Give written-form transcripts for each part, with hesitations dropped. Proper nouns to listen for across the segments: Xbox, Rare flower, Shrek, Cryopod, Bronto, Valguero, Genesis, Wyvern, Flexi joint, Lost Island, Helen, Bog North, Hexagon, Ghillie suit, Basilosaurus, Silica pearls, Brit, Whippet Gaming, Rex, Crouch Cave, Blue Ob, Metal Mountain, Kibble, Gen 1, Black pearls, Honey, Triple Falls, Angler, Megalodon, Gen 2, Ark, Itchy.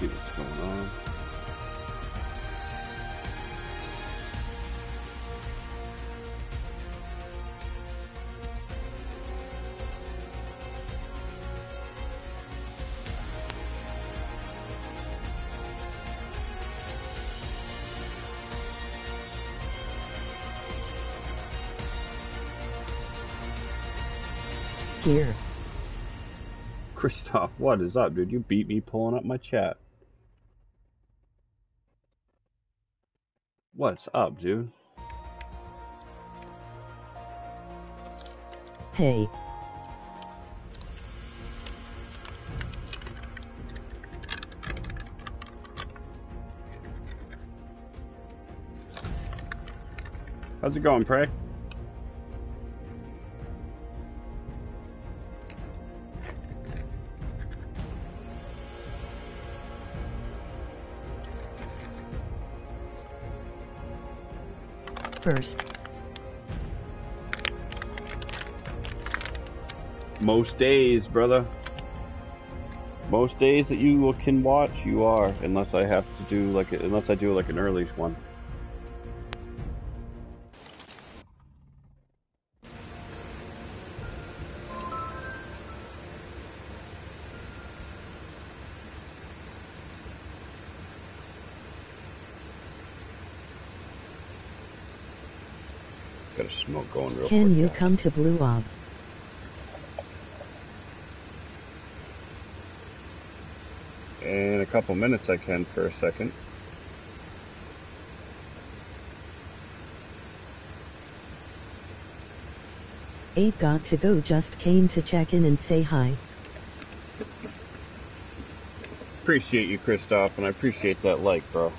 see what's going on. Here. Kristoff, what is up, dude? You beat me pulling up my chat. What's up, dude? Hey. How's it going, Prey? First. Most days, brother. Most days that you can watch, you are, unless I have to do like an early one. Can you come to Blue Ob? In a couple minutes I can for a second. Ain't got to go, just came to check in and say hi. Appreciate you, Kristoff, and I appreciate that like, bro.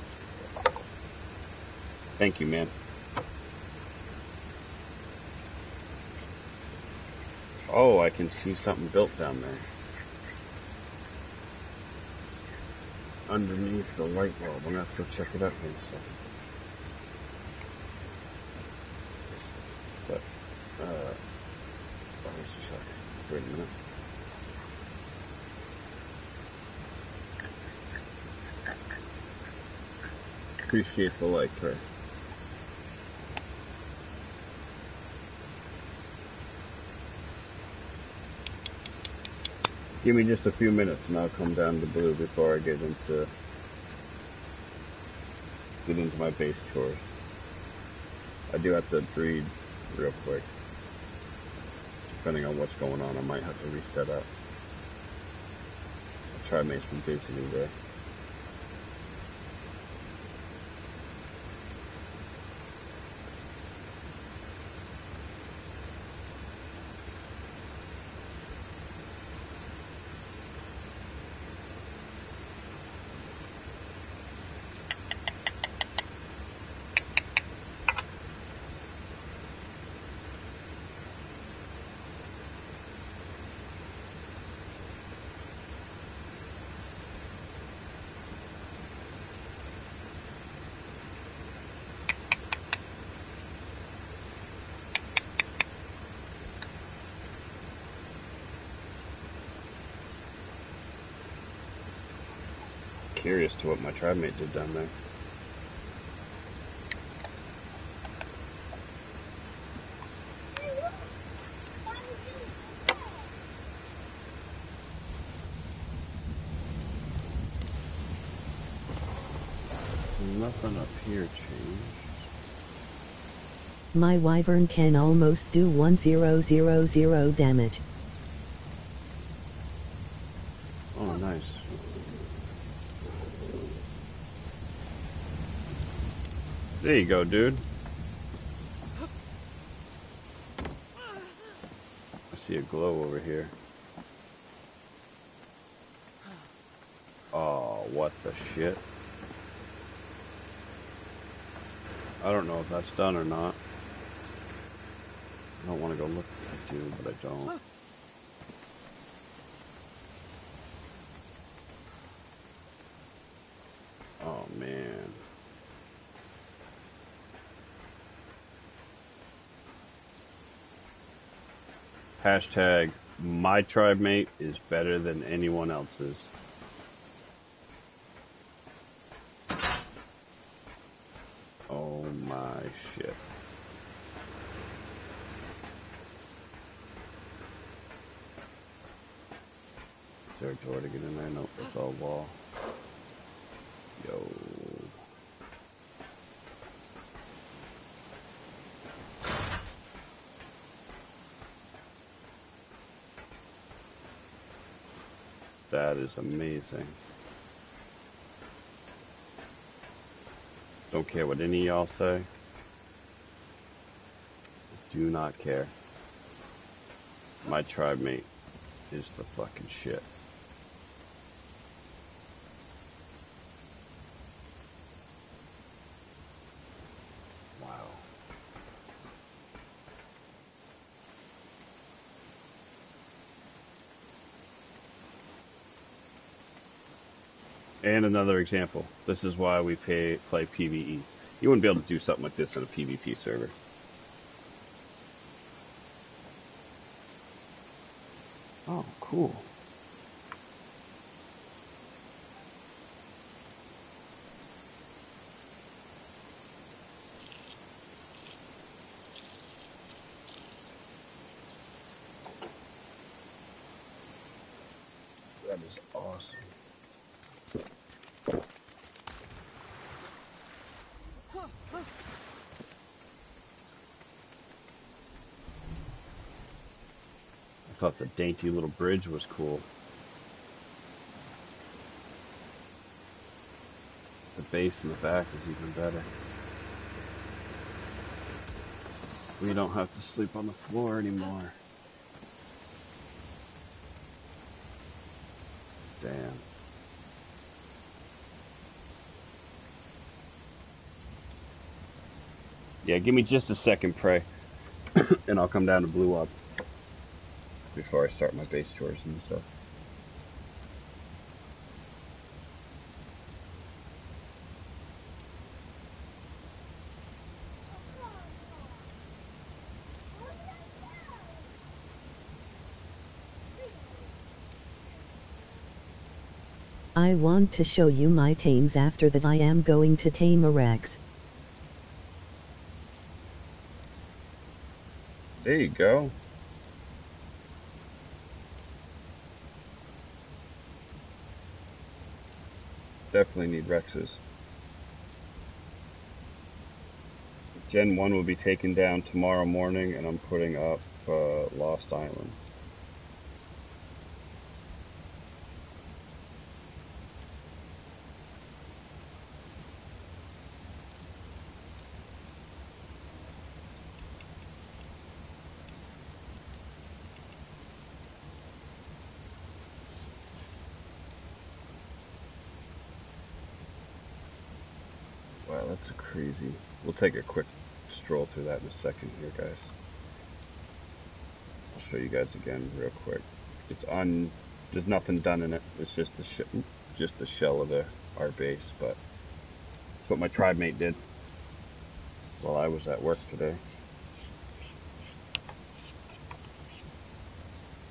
Thank you, man. Oh, I can see something built down there. Underneath the light bulb. I'm gonna have to go check it out here in a second. But, wait a minute. Appreciate the light, Trey. Give me just a few minutes and I'll come down to Blue before I get into my base chores. I do have to breed real quick. Depending on what's going on, I might have to reset up. I'll try to make some boots in there. Curious to what my tribe mate did down there. Nothing up here changed. My wyvern can almost do 1000 damage. Oh, nice. There you go, dude. I see a glow over here. Oh, what the shit? I don't know if that's done or not. I don't want to go look at that dude, but I don't. Oh, man. Hashtag, my tribe mate is better than anyone else's. there a door to get in there? Nope, it's all wall. Yo. That is amazing. Don't care what any of y'all say. Do not care. My tribe mate is the fucking shit. Wow. And another example. This is why we play PvE. You wouldn't be able to do something like this on a PvP server. Oh, cool. That is awesome. I thought the dainty little bridge was cool. The base in the back is even better. We don't have to sleep on the floor anymore. Damn. Yeah, give me just a second, Prey, and I'll come down to Blue Ob before I start my base chores and stuff. I want to show you my tames. After that I am going to tame a Rex. There you go. Definitely need Rexes. Gen 1 will be taken down tomorrow morning, and I'm putting up Lost Island. Crazy. We'll take a quick stroll through that in a second here, guys. I'll show you guys again real quick. It's on. There's nothing done in it. It's just the shell of our base. But that's what my tribe mate did while I was at work today.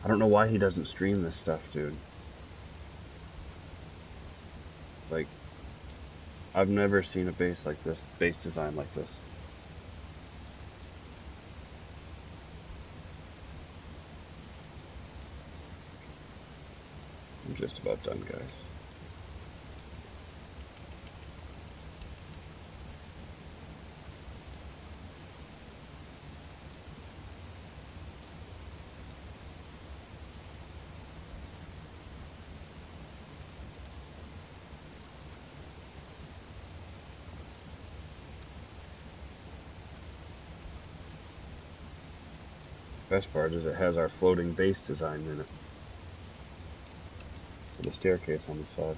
I don't know why he doesn't stream this stuff, dude. Like, I've never seen a base like this, base design like this. I'm just about done, guys. Best part is it has our floating base design in it. With a staircase on the side.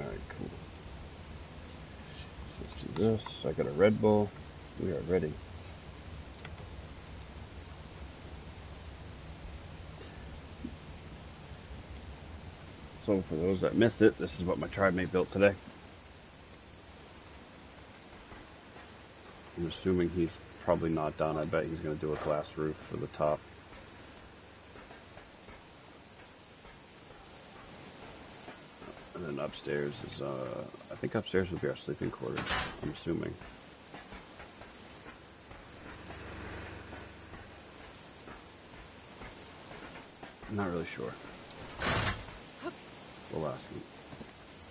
Alright, cool. Let's do this. I got a Red Bull. We are ready. So for those that missed it, this is what my tribe mate built today. I'm assuming he's probably not done. I bet he's going to do a glass roof for the top. And then upstairs is, I think upstairs would be our sleeping quarters, I'm assuming. I'm not really sure. We'll ask him.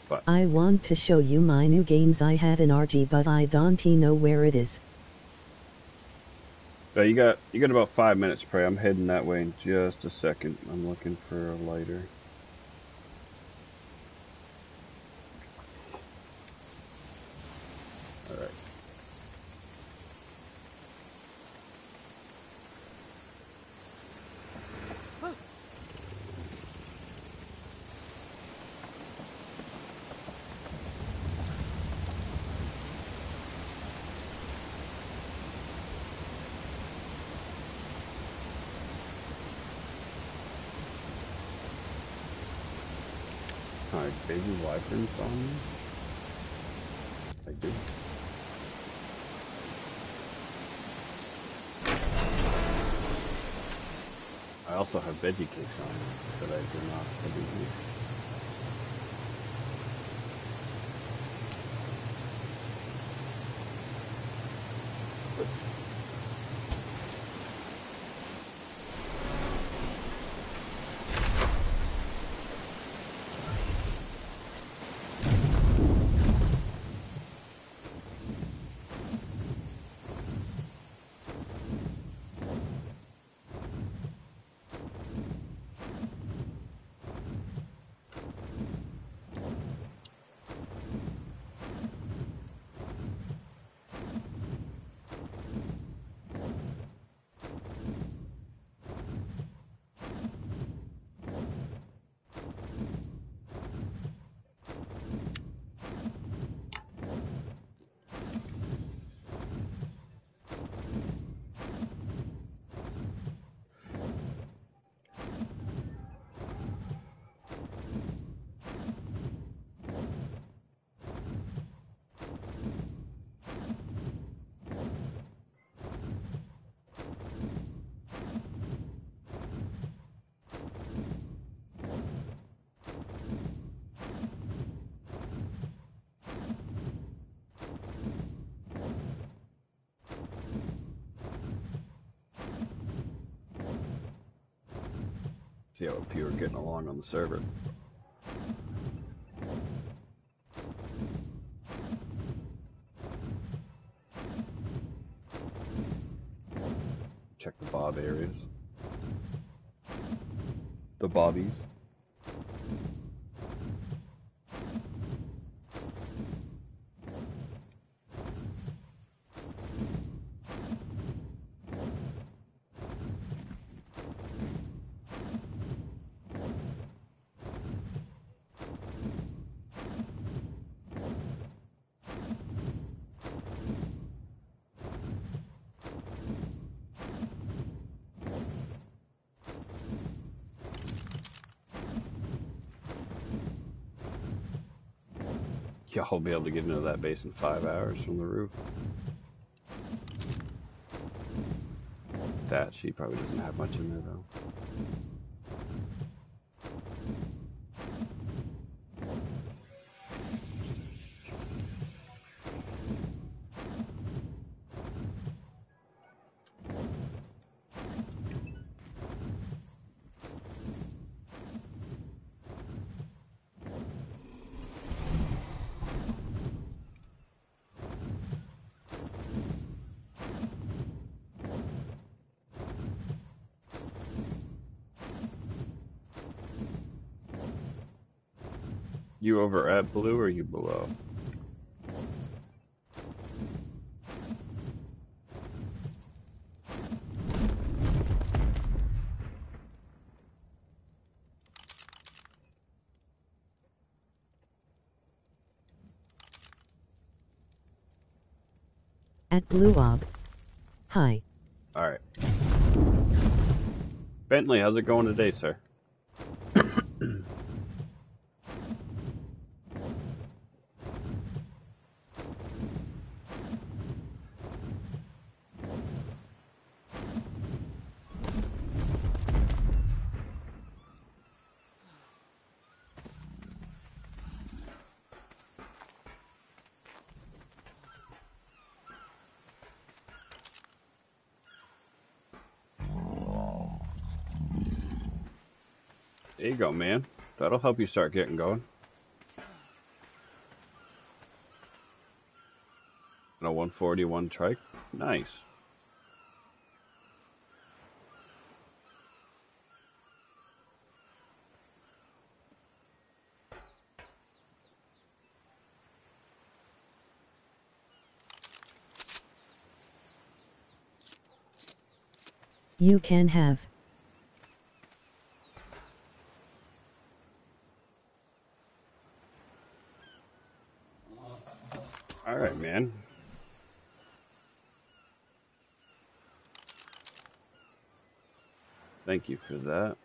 But I want to show you my new games I have in RG, but I don't know where it is. So you got about 5 minutes, Prey. I'm heading that way in just a second. I'm looking for a lighter. Wyverns on me? I do. I also have veggie cakes on me, but I do not have these. See how few are getting along on the server. Check the bob areas. The bobbies. I'll be able to get into that base in 5 hours from the roof. That she probably doesn't have much in there though. You over at Blue or you below? At Blue Ob. Hi. All right. Bentley, how's it going today, sir? There you go, man. That'll help you start getting going. And a 141 trike. Nice. You can have. All right, man. Thank you for that.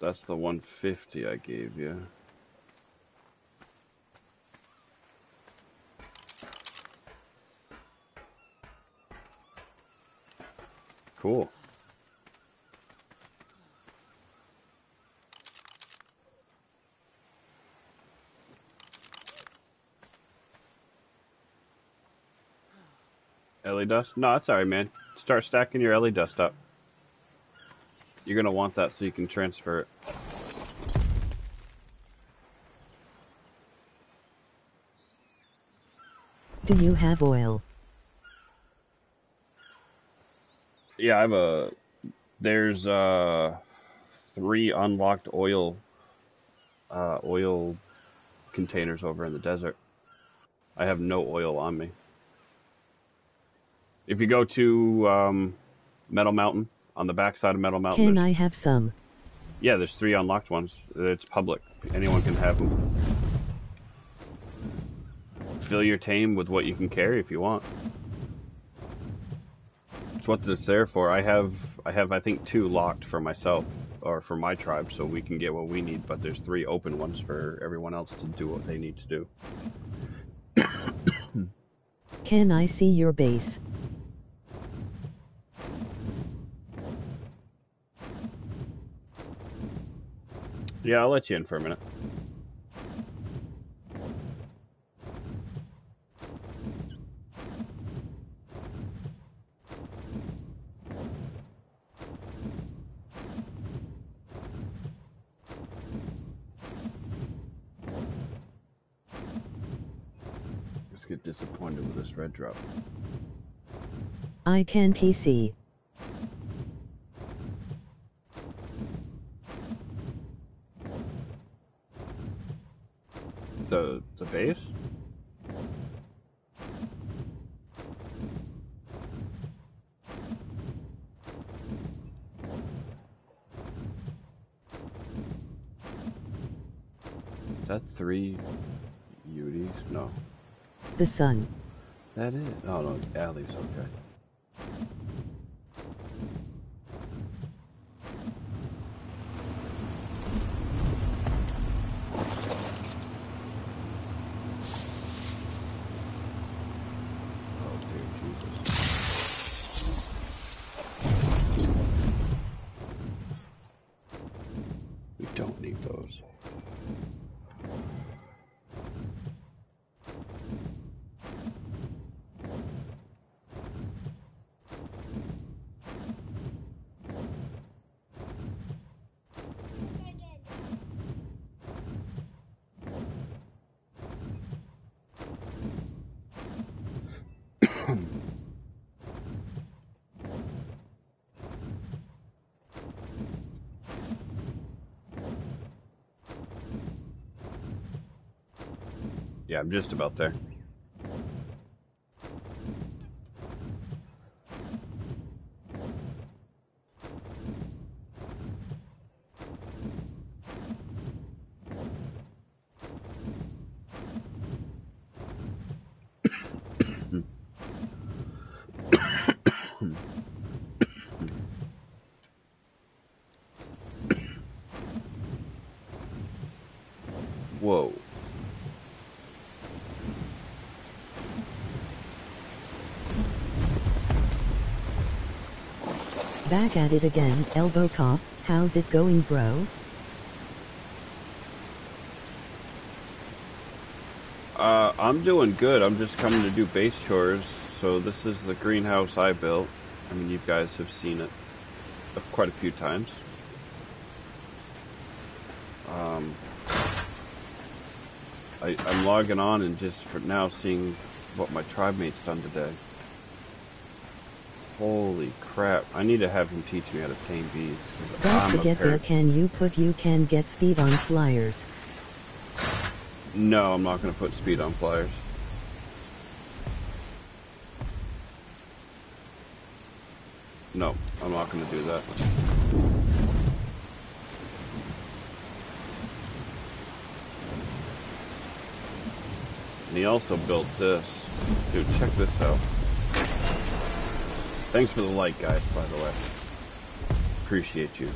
That's the 150 I gave you. Cool. Ellie dust? No, that's alright, man. Start stacking your Ellie dust up. You're going to want that so you can transfer it. Do you have oil? Yeah, I have a... There's 3 unlocked oil containers over in the desert. I have no oil on me. If you go to Metal Mountain... On the backside of Metal Mountain. Can I have some? Yeah, there's 3 unlocked ones. It's public. Anyone can have them. Fill your tame with what you can carry if you want. It's what it's there for. I have I think 2 locked for myself or for my tribe, so we can get what we need. But there's 3 open ones for everyone else to do what they need to do. Can I see your base? Yeah, I'll let you in for a minute. Just get disappointed with this red drop. I can TC. The base? Is that 3 Uties? No. The sun. That is? Oh no, it's Alley's, okay. Yeah, I'm just about there. Whoa. Back at it again, elbow cough, how's it going, bro? I'm doing good. I'm just coming to do base chores. So this is the greenhouse I built. I mean, you guys have seen it quite a few times. I'm logging on and just for now seeing what my tribe mate's done today. Holy crap, I need to have him teach me how to tame bees. Don't forget there, can you put you can get speed on flyers? No, I'm not going to put speed on flyers. No, I'm not going to do that. And he also built this. Dude, check this out. Thanks for the like, guys, by the way. Appreciate you.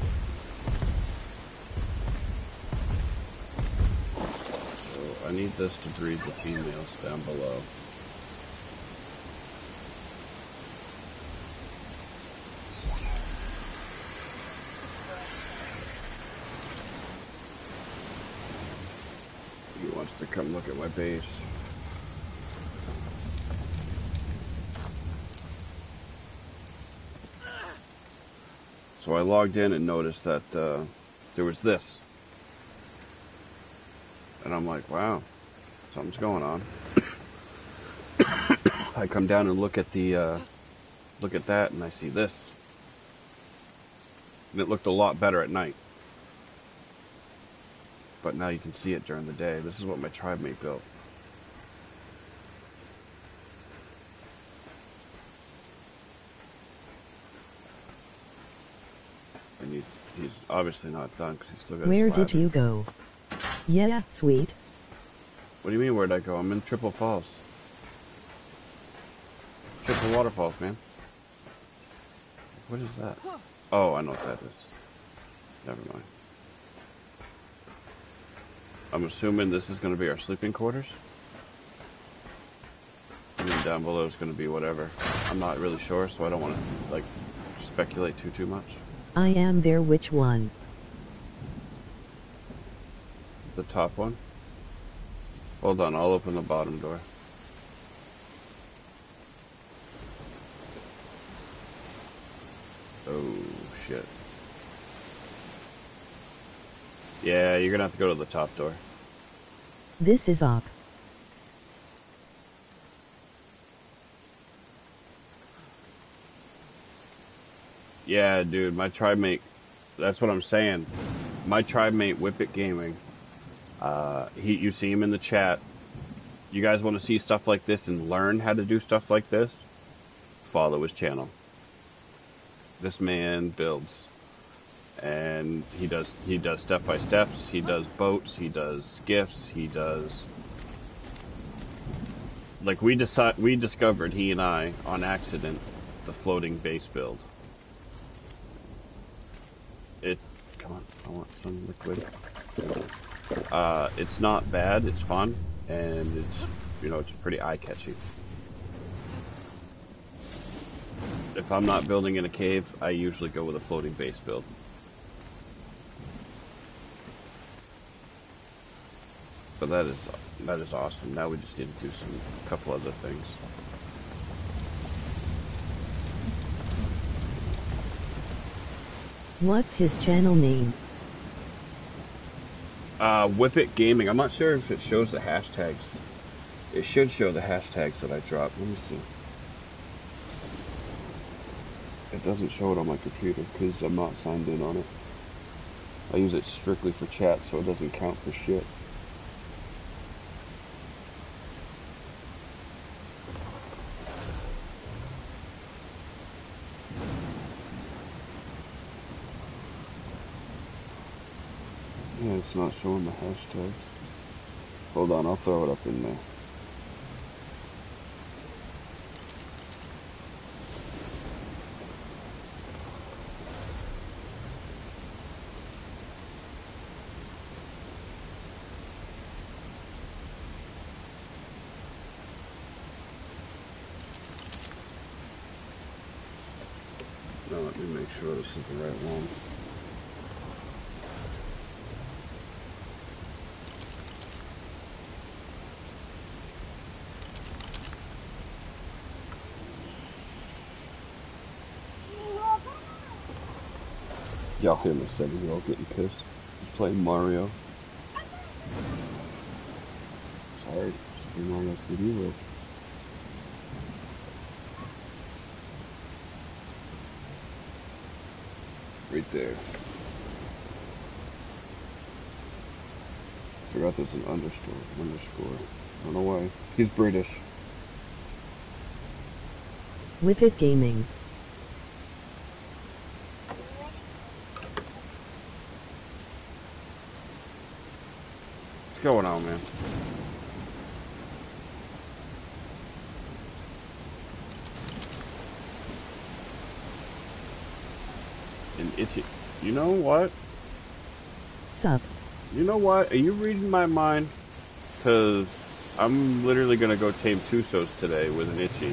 So I need this to breed the females down below. He wants to come look at my base. So I logged in and noticed that there was this. And I'm like, wow, something's going on. I come down and look at the, look at that, and I see this. And it looked a lot better at night. But now you can see it during the day. This is what my tribe mate built. And he's obviously not done because he's still got. Where did you go? Yeah, sweet. What do you mean, where'd I go? I'm in Triple Falls. Triple Waterfalls, man. What is that? Oh, I know what that is. Never mind. I'm assuming this is going to be our sleeping quarters. And then down below is going to be whatever. I'm not really sure, so I don't want to, like, speculate too much. I am there, which one? The top one? Hold on, I'll open the bottom door. Oh, shit. Yeah, you're gonna have to go to the top door. This is up. Yeah, dude, my tribe mate, that's what I'm saying. My tribe mate, Whippet Gaming, you see him in the chat. You guys want to see stuff like this and learn how to do stuff like this? Follow his channel. This man builds. And he does step-by-steps, he does boats, he does skiffs, he does... Like, we discovered, he and I, on accident, the floating base build. Come on, I want some liquid. It's not bad, it's fun, and it's, you know, it's pretty eye-catching. If I'm not building in a cave, I usually go with a floating base build. But that is awesome. Now we just need to do a couple other things. What's his channel name? Whippet Gaming. I'm not sure if it shows the hashtags. It should show the hashtags that I dropped. Let me see. It doesn't show it on my computer because I'm not signed in on it. I use it strictly for chat, so it doesn't count for shit. It's not showing the hashtags. Hold on, I'll throw it up in there. Now let me make sure this is the right one. Y'all hear my 7-year-old getting pissed. He's playing Mario. Sorry, just being all that video. Right there. I forgot there's an underscore. I don't know why. He's British. Whippet Gaming. What's going on, man? And Itchy. You know what? Sup? You know what? Are you reading my mind? Because I'm literally going to go tame Tussos today with an Itchy.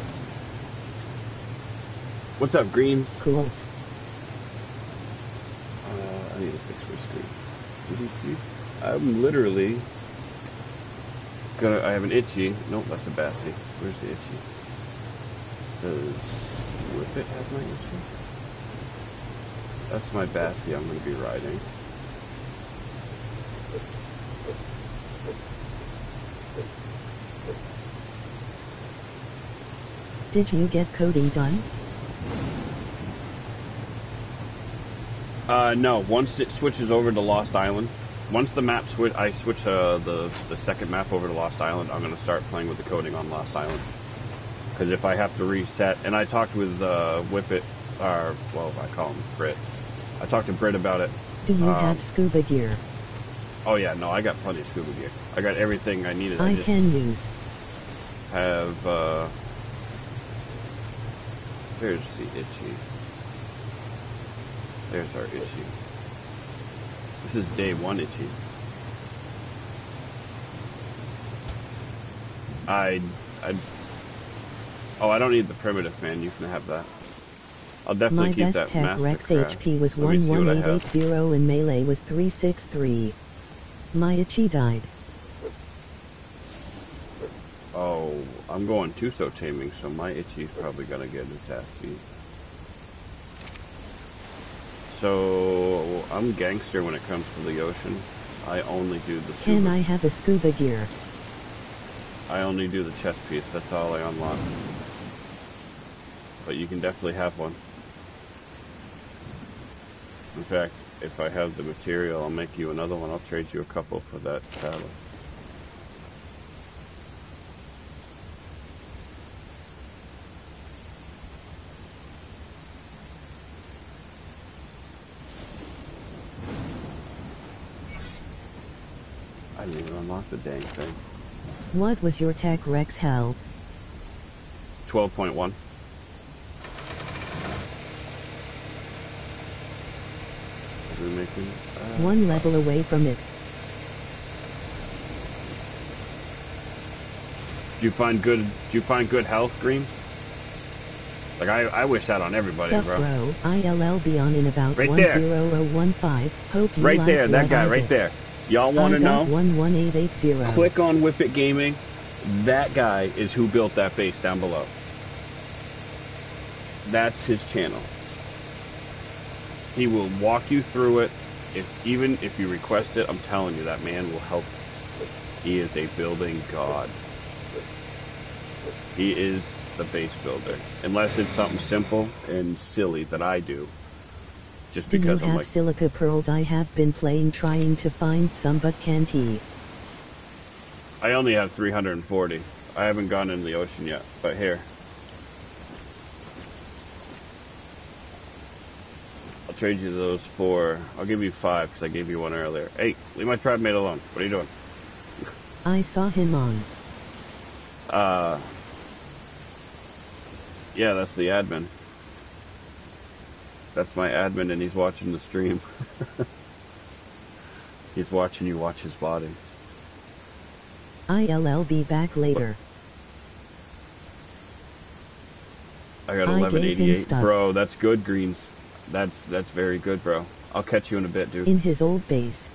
What's up, Greens? Cools. I need to fix my screen. I'm literally gonna. I have an Itchy. Nope, that's a Bassy. Where's the Itchy? Does Whippet have my Itchy? That's my Bassy I'm gonna be riding. Did you get coding done? No, once it switches over to Lost Island, once the map I switch the second map over to Lost Island, I'm going to start playing with the coding on Lost Island. Because if I have to reset, and I talked with Whippet, or, well, I call him Brit. I talked to Brit about it. Do you have scuba gear? Oh yeah, no, I got plenty of scuba gear. I got everything I needed. I can use. Have, there's the Itchy. There's our Itchy. This is day one Itchy. I don't need the primitive, man. You can have that. I'll definitely keep that. My best tech Rex HP was 11880 and melee was 363. My Itchy died. Oh, I'm going Tuso taming, so my Itchy's probably gonna get an attack speed. So, I'm gangster when it comes to the ocean. I only do the scuba. Can I have a scuba gear? I only do the chest piece, that's all I unlock. But you can definitely have one. In fact, if I have the material, I'll make you another one. I'll trade you a couple for that paddle. I didn't even unlock the dang thing. What was your tech Rex health? 12.1. One level away from it. Do you find good health, Greens? Like I wish that on everybody, Sup, bro. ILL be on in about right 10015. Hope you right like there, that guy right there. Y'all want to know? 11880. Click on Whippet Gaming. That guy is who built that base down below. That's his channel. He will walk you through it. Even if you request it, I'm telling you, that man will help you. He is a building god. He is the base builder. Unless it's something simple and silly that I do. Just because do you have like, silica pearls? I have been trying to find some but can't. I only have 340. I haven't gone into the ocean yet, but here. I'll trade you those for, I'll give you 5 because I gave you one earlier. Hey, leave my tribe mate alone. What are you doing? I saw him on. Yeah, that's the admin. That's my admin, and he's watching the stream. He's watching you watch his body. I'll be back later. I got 1188, bro. That's good, Greens. That's very good, bro. I'll catch you in a bit, dude. In his old base.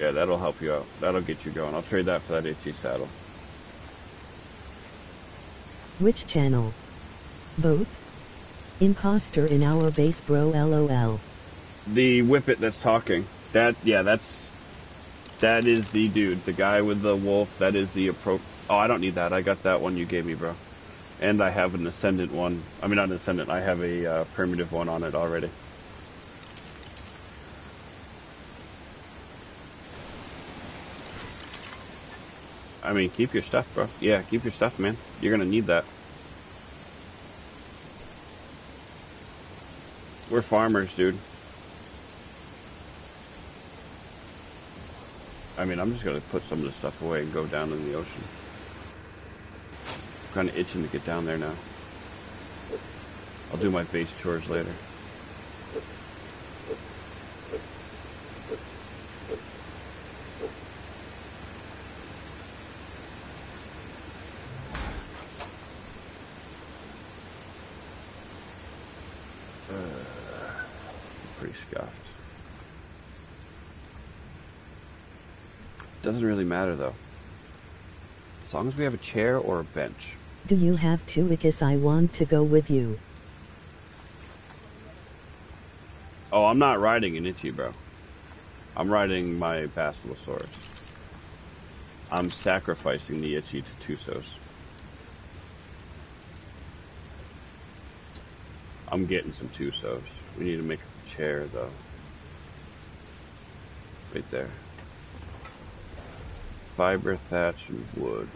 Yeah, that'll help you out. That'll get you going. I'll trade that for that Itchy saddle. Which channel? Both? Imposter in our base, bro. LOL. The Whippet that's talking. That, yeah, that is the dude. The guy with the wolf. That is the appro. Oh, I don't need that. I got that one you gave me, bro. And I have an ascendant one. I mean, not an ascendant. I have a primitive one on it already. I mean, keep your stuff, bro. Yeah, keep your stuff, man. You're gonna need that. We're farmers, dude. I mean, I'm just gonna put some of the stuff away and go down in the ocean. I'm kinda itching to get down there now. I'll do my base chores later. Doesn't really matter though. As long as we have a chair or a bench. Do you have two? Because I want to go with you. Oh, I'm not riding an Itchy, bro. I'm riding my Basilosaurus. I'm sacrificing the Itchy to Tussos. I'm getting some Tussos. We need to make a chair though. Right there. Fiber, thatch, and wood.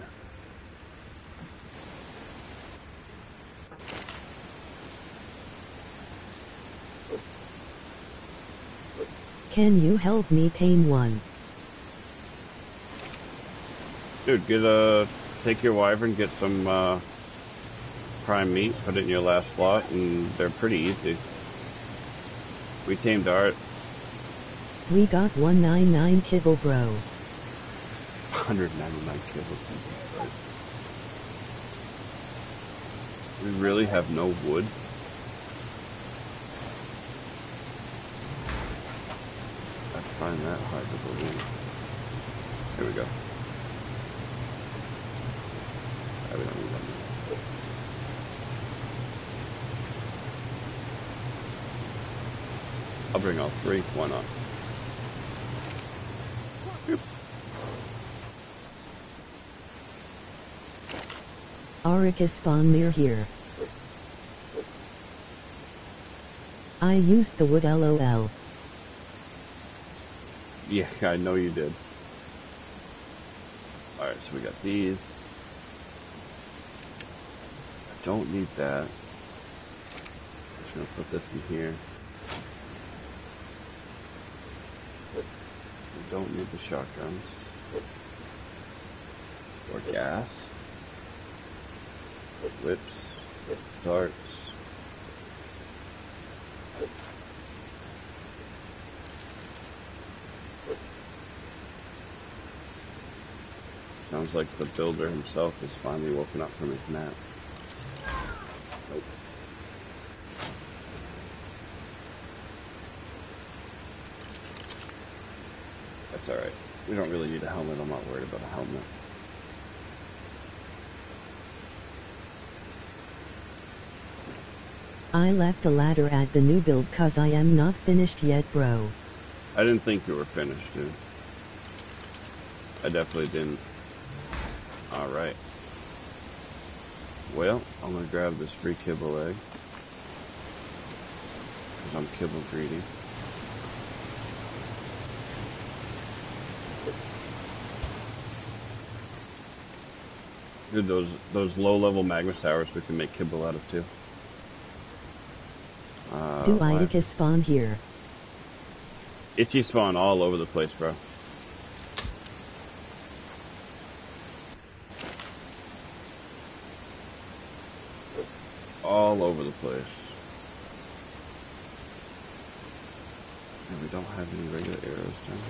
Can you help me tame one? Dude, get a... Take your wyvern, get some prime meat, put it in your last slot, and they're pretty easy. We tamed art. We got 199 kibble, bro. 199 kills. We really have no wood. I find that hard to believe. Here we go. I don't need that. I'll bring all three. Why not? Aurica spawn near here. I used the wood, LOL. Yeah, I know you did. Alright, so we got these. I don't need that. I'm just gonna put this in here. I don't need the shotguns. Or gas. Whips, darts. Sounds like the builder himself is finally woken up from his nap. Nope. That's alright. We don't really need a helmet. I'm not worried about a helmet. I left a ladder at the new build cause I am not finished yet, bro. I didn't think you were finished, dude. I definitely didn't. Alright. Well, I'm gonna grab this free kibble egg. Cause I'm kibble greedy. Dude, those low-level magma sours we can make kibble out of too. Do Itchy spawn here? Itchy spawn all over the place, bro. All over the place. And we don't have any regular arrows down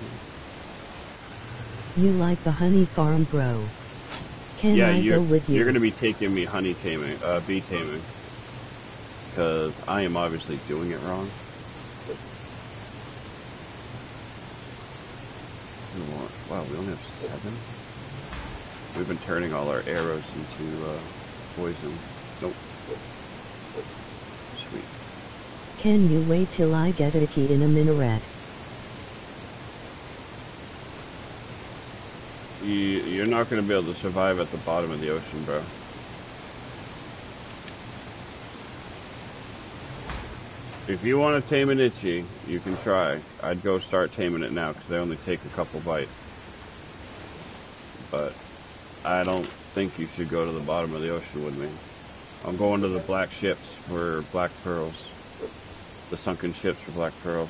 here. You like the honey farm, bro? Can I go with you? You're gonna be taking me honey taming, bee taming. Because I am obviously doing it wrong. Wow, we only have 7. We've been turning all our arrows into poison. Nope. week. Can you wait till I get Itchy in a minaret? You're not going to be able to survive at the bottom of the ocean, bro. If you want to tame an Itchy, you can try. I'd go start taming it now, because they only take a couple bites. But I don't think you should go to the bottom of the ocean with me. I'm going to the black ships for black pearls. The sunken ships for black pearls.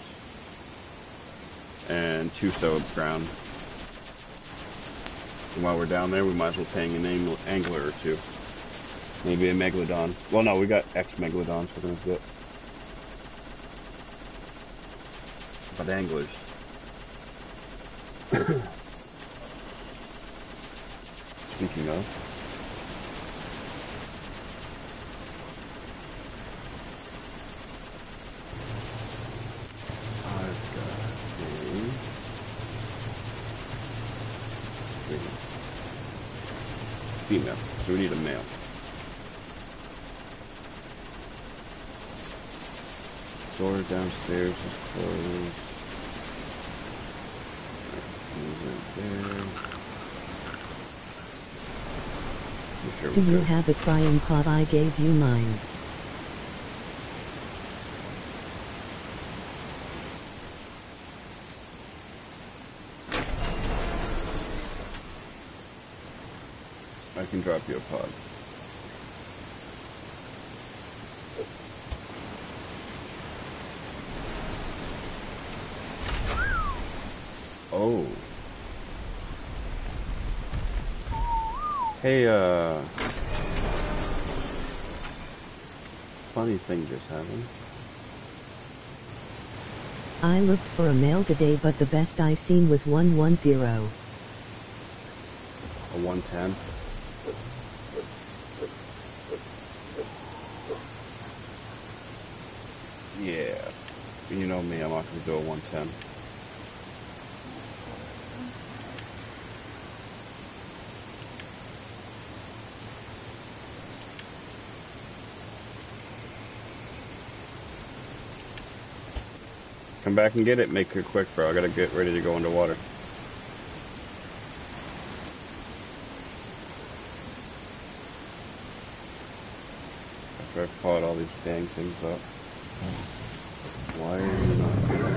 And Tussos ground. And while we're down there, we might as well tang an angler or two. Maybe a Megalodon. Well, no, we got X Megalodons, we're going to get. But anglers. Speaking of. I've got a female, so we need a male. Door downstairs is closed. Sure. Do you have a Cryopod? I gave you mine. I can drop you a pod. Oh. Hey, funny thing just happened. I looked for a male today, but the best I seen was 110. A 110? Yeah. You know me, I'm not gonna do a 110. Come back and get it, make it quick, bro. I gotta get ready to go underwater. After I've fought all these dang things up. Why are you not doing that?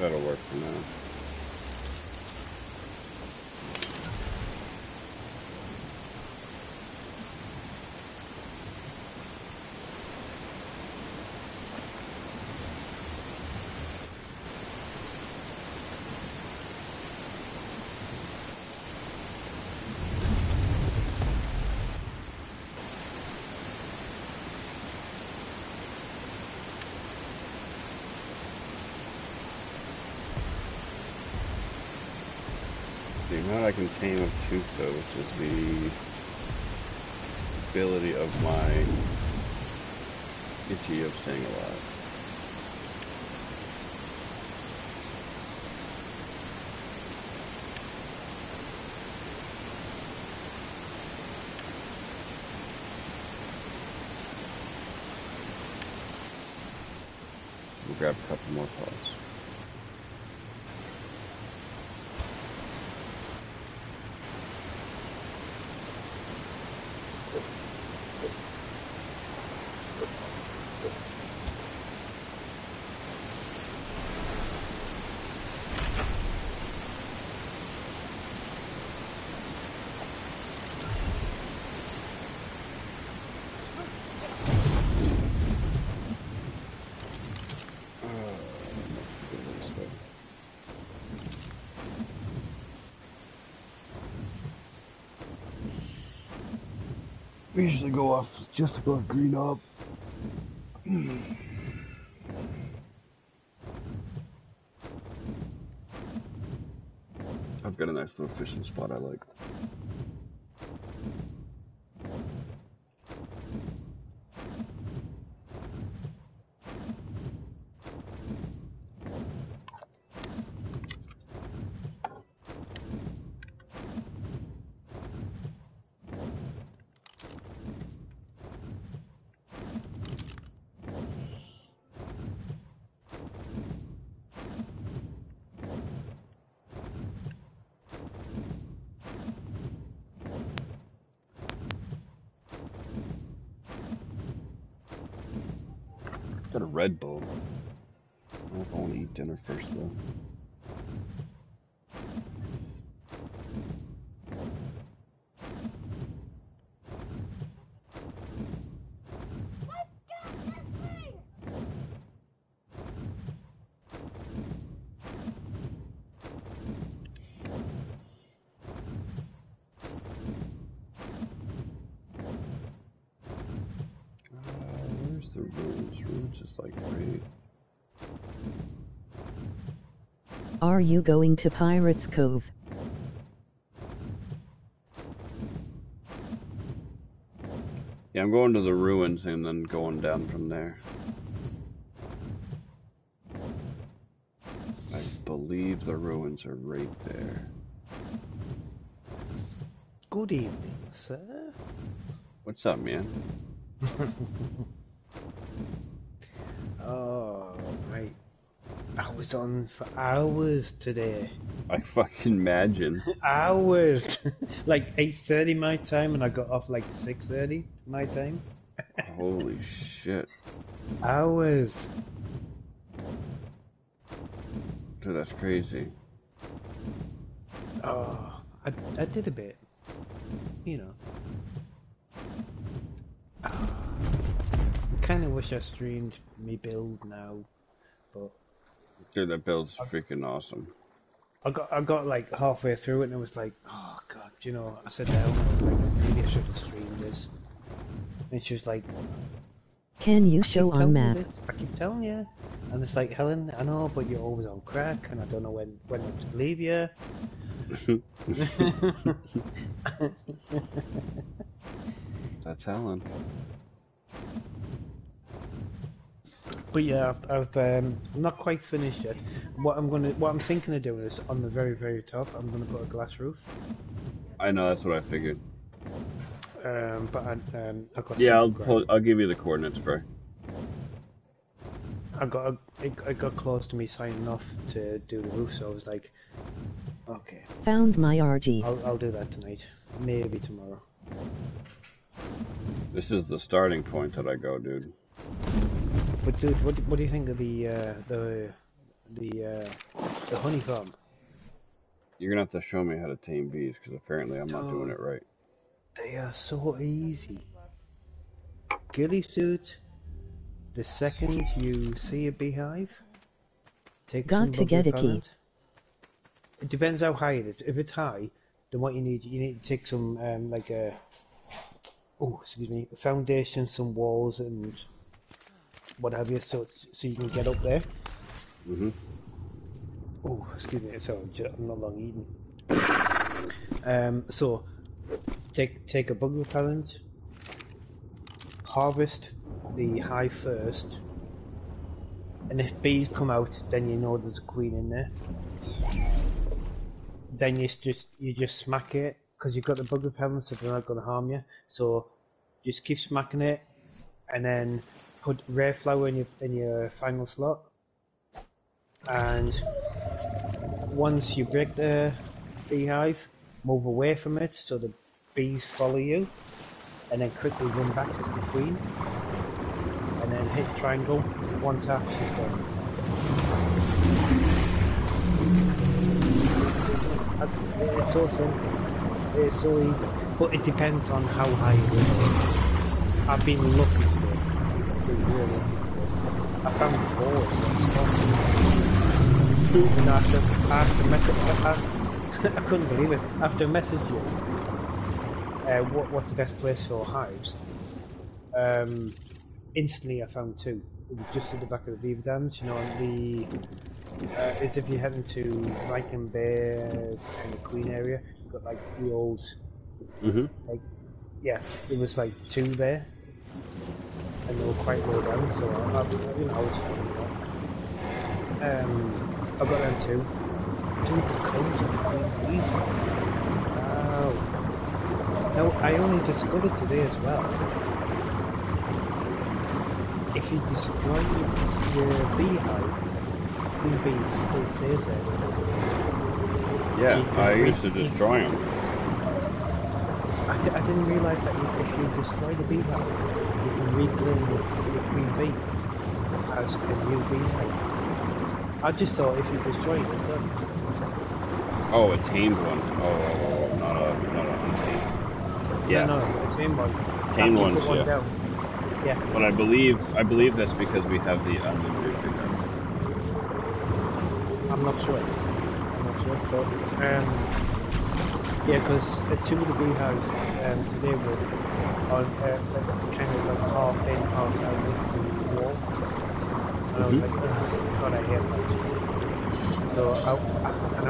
That'll work for now. I can tame of Tussos, which is the ability of my Itchy of staying alive. We'll grab a couple more pods. We usually go off just above green up. I've got a nice little fishing spot I like. Got a red bow. I don't know if I want to eat dinner first though. Are you going to Pirates Cove? Yeah, I'm going to the ruins and then going down from there. I believe the ruins are right there. Good evening, sir. What's up, man? Oh, right. I was on for hours today. I fucking imagine. Hours! Like 8:30 my time, and I got off like 6:30 my time. Holy shit. Hours. Dude, that's crazy. Oh, I did a bit. You know. Oh, I kind of wish I streamed me build now, but... Dude, that build's freaking awesome. I got like halfway through it and it was like, oh god, you know, I sat down and I was like, maybe I should have streamed this. And she was like, can you show on map? I keep telling you. And it's like, Helen, I know, but you're always on crack and I don't know when to believe you. That's Helen. But yeah, I'm not quite finished yet. What I'm thinking of doing is on the very, very top. I'm gonna put a glass roof. I know, that's what I figured. I've got. Yeah, I'll give you the coordinates, bro. I got close to me signing off to do the roof, so I was like, okay. Found my RG. I'll do that tonight, maybe tomorrow. This is the starting point that I go, dude. But dude, what do you think of the honey farm? You're gonna have to show me how to tame bees, because apparently I'm not doing it right. They are so easy. Ghillie suit. The second you see a beehive, take some bug repellent. It depends how high it is. If it's high, then what you need to take some foundation, some walls, and what have you, so you can get up there. Mm-hmm. Oh, excuse me, sorry, I'm not long eating. So, take a bug repellent, harvest the hive first, and if bees come out, then you know there's a queen in there. Then you just smack it, because you've got the bug repellent, so they're not going to harm you. So, just keep smacking it, and then put rare flower in your final slot, and once you break the beehive, move away from it so the bees follow you, and then quickly run back to the queen, and then hit triangle, one tap, she's done. It's so simple, it's so easy, but it depends on how high it is. I've been lucky for it. I found four in one spot. And after I couldn't believe it. After I messaged you, what's the best place for hives? Instantly I found two. It was just at the back of the beaver dams, you know, on the as if you're heading to Viking Bay and the Queen area, you've got like the old like yeah, there was like two there. And they were quite low down, so I was finding that. I got them two. Dude, the cones are quite easy. Wow. No, I only discovered today as well. If you destroy your beehive, the bee still stays there. Yeah, I used to destroy them. I didn't realise that if you destroy the beehive, you can reclaim the queen bee as a new beehive. I just thought if you destroy it, it's done. Oh, a tamed one. Oh, not a untamed. Yeah. No, a tamed one. Tamed ones, put one down. Yeah. But I believe that's because we have the unlimited pickup. I'm not sure, but yeah, because two of the beehives today were on kind of like half in, half out of the wall, and I was like, God, I hate that. So I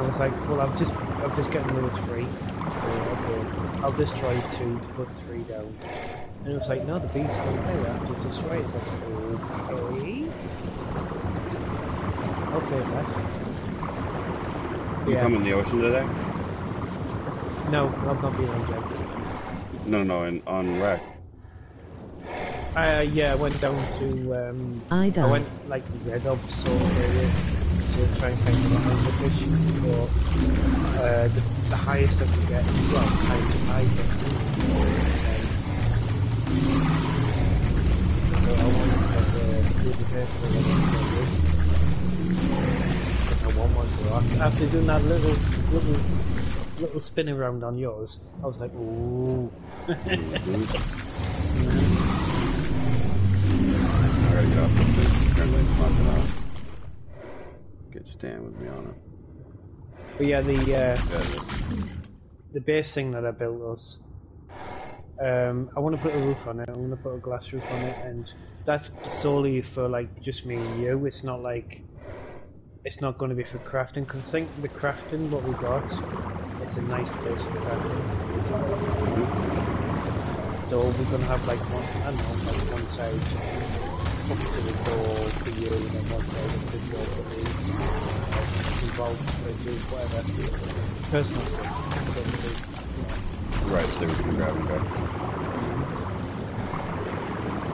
was like, well, I've just got another three. So I'll destroy two to put three down. And it was like, no, the bee's still there. I have to destroy it. Like, okay, right. You come in the ocean today? No, I've not been on Jack. No, on Rack. Yeah, I went down to, I went, like, Red Ob sort of area to try and find the fish, but, the highest I could get, well, I just see. So I wanted to get the Blue Ob, because I want one to. After doing that little spin around on yours, I was like, ooh. I already got this currently popping out. Get Stan with me on it. But yeah, the base thing that I built was, I want to put a roof on it. I want to put a glass roof on it, and that's solely for like just me and you. It's not like, it's not going to be for crafting, because I think the crafting, what we got, it's a nice place for crafting. So we're going to have like one, I don't know, like one side up to the door for you, and then one side up to the door for me. Some vaults, fridges, whatever. Personal stuff. Right, so we can grab and go.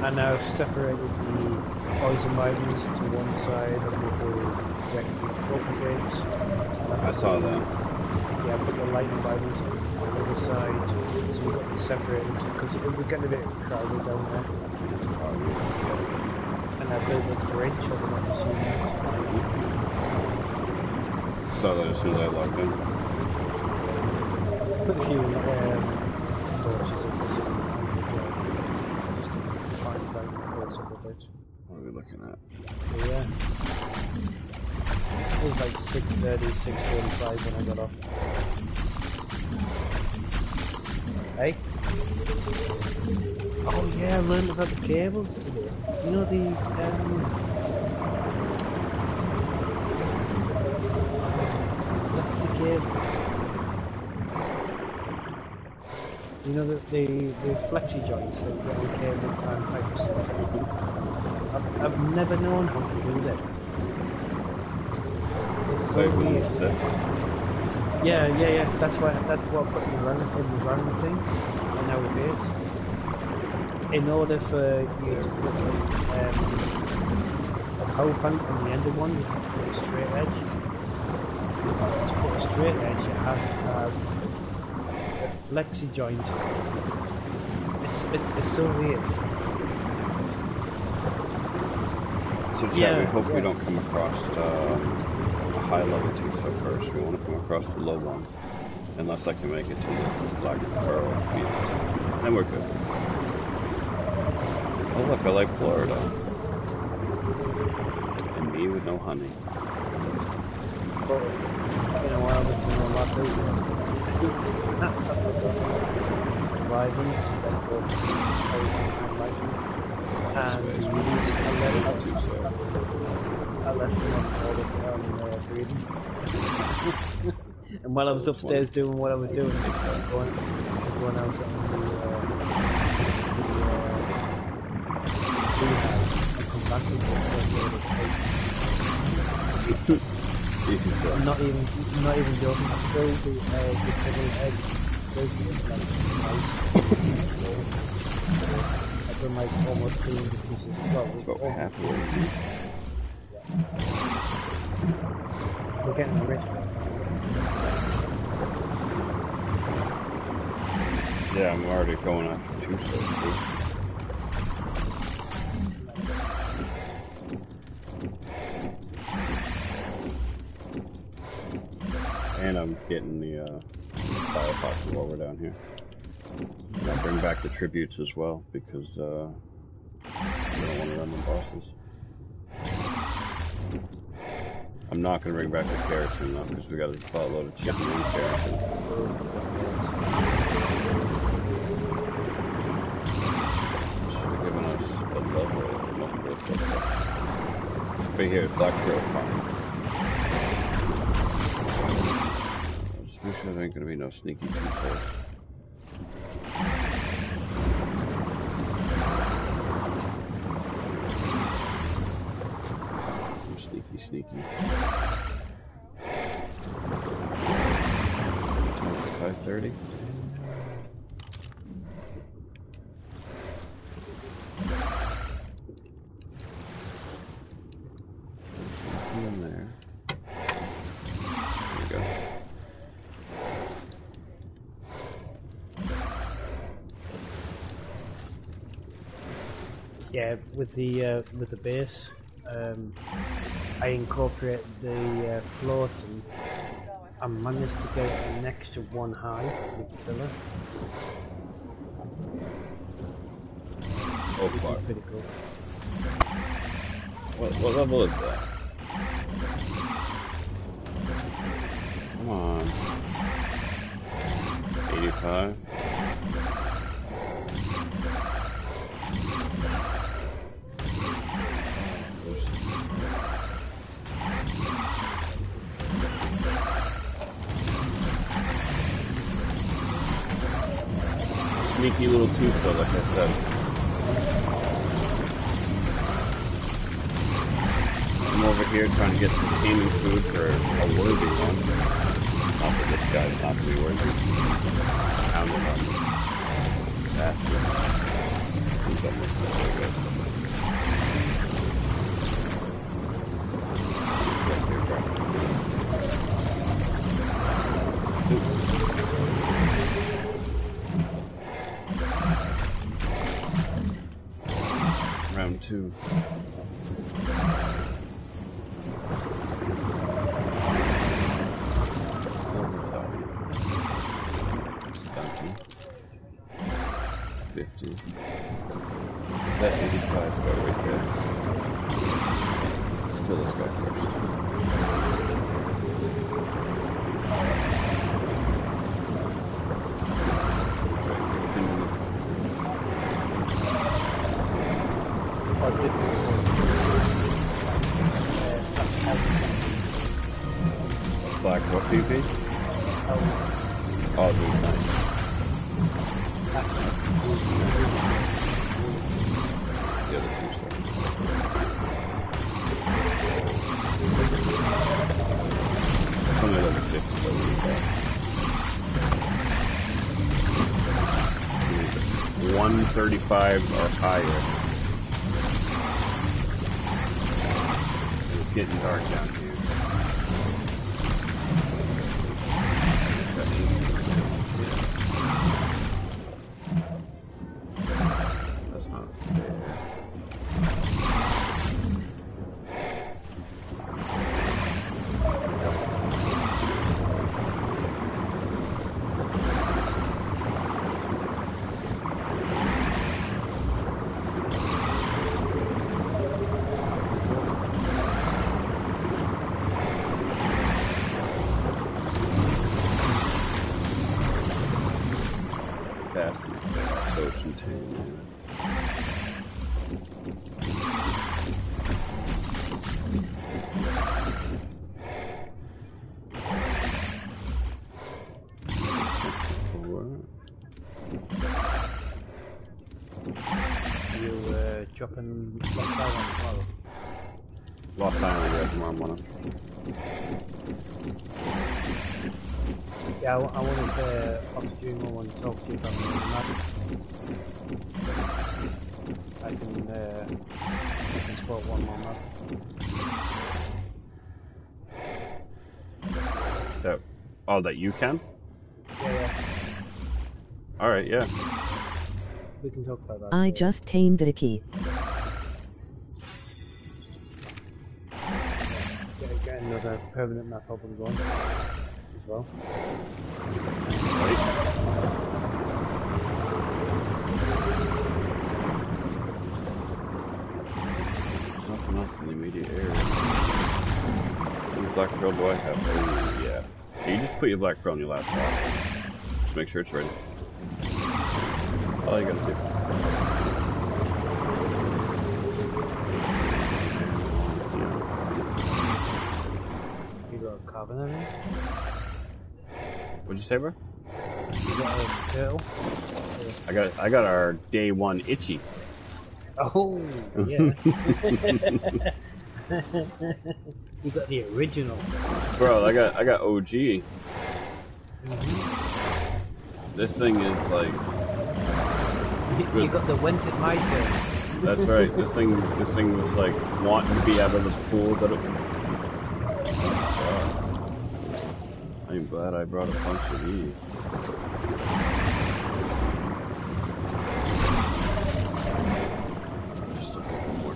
And I've separated the poison items to one side, and we'll do Rectus open gates. I saw that. Yeah, I put the lightning Bibles on the other side, so we've got them separated, because we're getting a bit crowded down there. And I built a bridge, I don't know if you've seen that. Saw that as soon as I logged in. Put a few torches on this one, just to find out what's up with it. What are we looking at? But yeah. It was like 6:30, 6:45 when I got off. Hey? Oh yeah, I learned about the cables today. You know the, flexi cables. You know the flexi joints that go on cables and pipes and everything. I've never known how to do that. So weird. Yeah. That's what I put in the running thing, and now it is. In order for you to put a power plant on the end of one, you have to put a straight edge. To put a straight edge, you have to have a flexi joint. It's so weird. So yeah, we hope we don't come across. High level 2 so first, we want to come across the low one, unless I can make it to the Black Pearl field, then we're good. Oh look, I like Florida. And me with no honey. But, it's been a while, this is a lot bigger. Wyverns that go and lightning. And we use I left them on the and while I was upstairs doing what I was doing, going out on the Beehive and come back to the I'm not even joking. I throw the Kibble egg basically like twice. I've done like almost 200 pieces as well. It's about halfway. Yeah. We're getting a rich one. Yeah, I'm already going up to 272. And I'm getting the firefox while we're down here. And I'll bring back the tributes as well because I don't want to run the bosses. I'm not going to bring back the keratin though because we got a buttload of chicken and keratin. Should have given us a level of multiple. But here, Black pearl. I'm sure there ain't gonna be no sneaky people. Sneaky. Time for 5:30. Yeah, with the base, I incorporate the float and I managed to get an extra one high with the pillar. Oh fuck! Pretty cool. What level is that? Come on. 85. Sneaky little tooth though, like I said. I'm over here trying to get some gaming food for a worthy one. Not that this guy's not to be worthy. Pound it on the basket. That looks round two. Five or higher. It's getting dark down here. That's not fair. you dropping Lost Island tomorrow? Lost Island, yeah, tomorrow morning. Yeah, I wanted to upstream one and talk to you about the map. I can spot one more map. So, all that you can? Yeah. Alright, yeah. We can talk about that. I just tamed Itchy. Get another permanent map up and going as well. Right. Nothing else in the immediate area. What black pearl do I have? Oh, yeah. You just put your black pearl in your last spot. Just make sure it's ready. All you gotta do. You got a carbon in it? What'd you say, bro? You got a turtle? I got our day one Itchy. Oh yeah. You got the original. Bro, I got OG. Mm-hmm. This thing is like. You got the when's it my turn. That's right. This thing was like wanting to be out of the pool. That it... I'm glad I brought a bunch of these. Just a couple more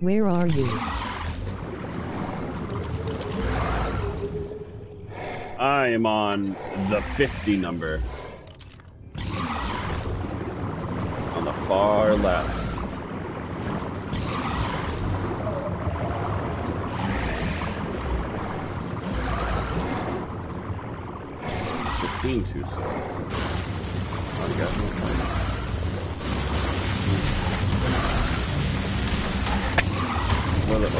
Where are you? I am on the 50 number. On the far left. I got no time. Well, oh,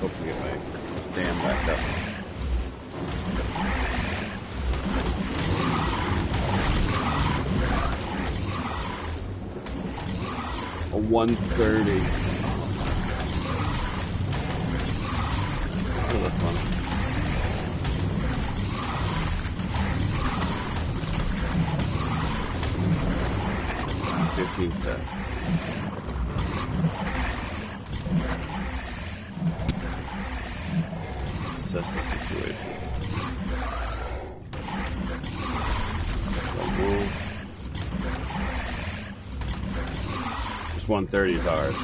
hope to get my dam back up. A 130. Oh, that's fun. That's the situation. This 130 is ours.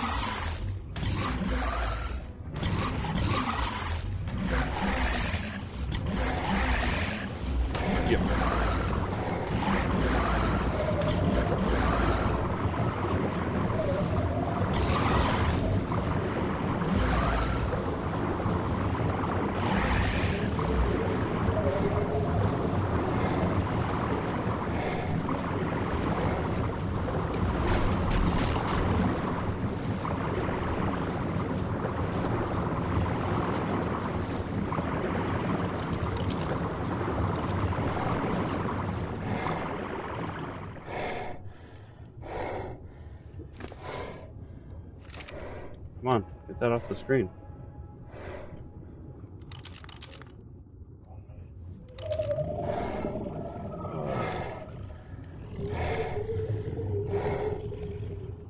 That off the screen.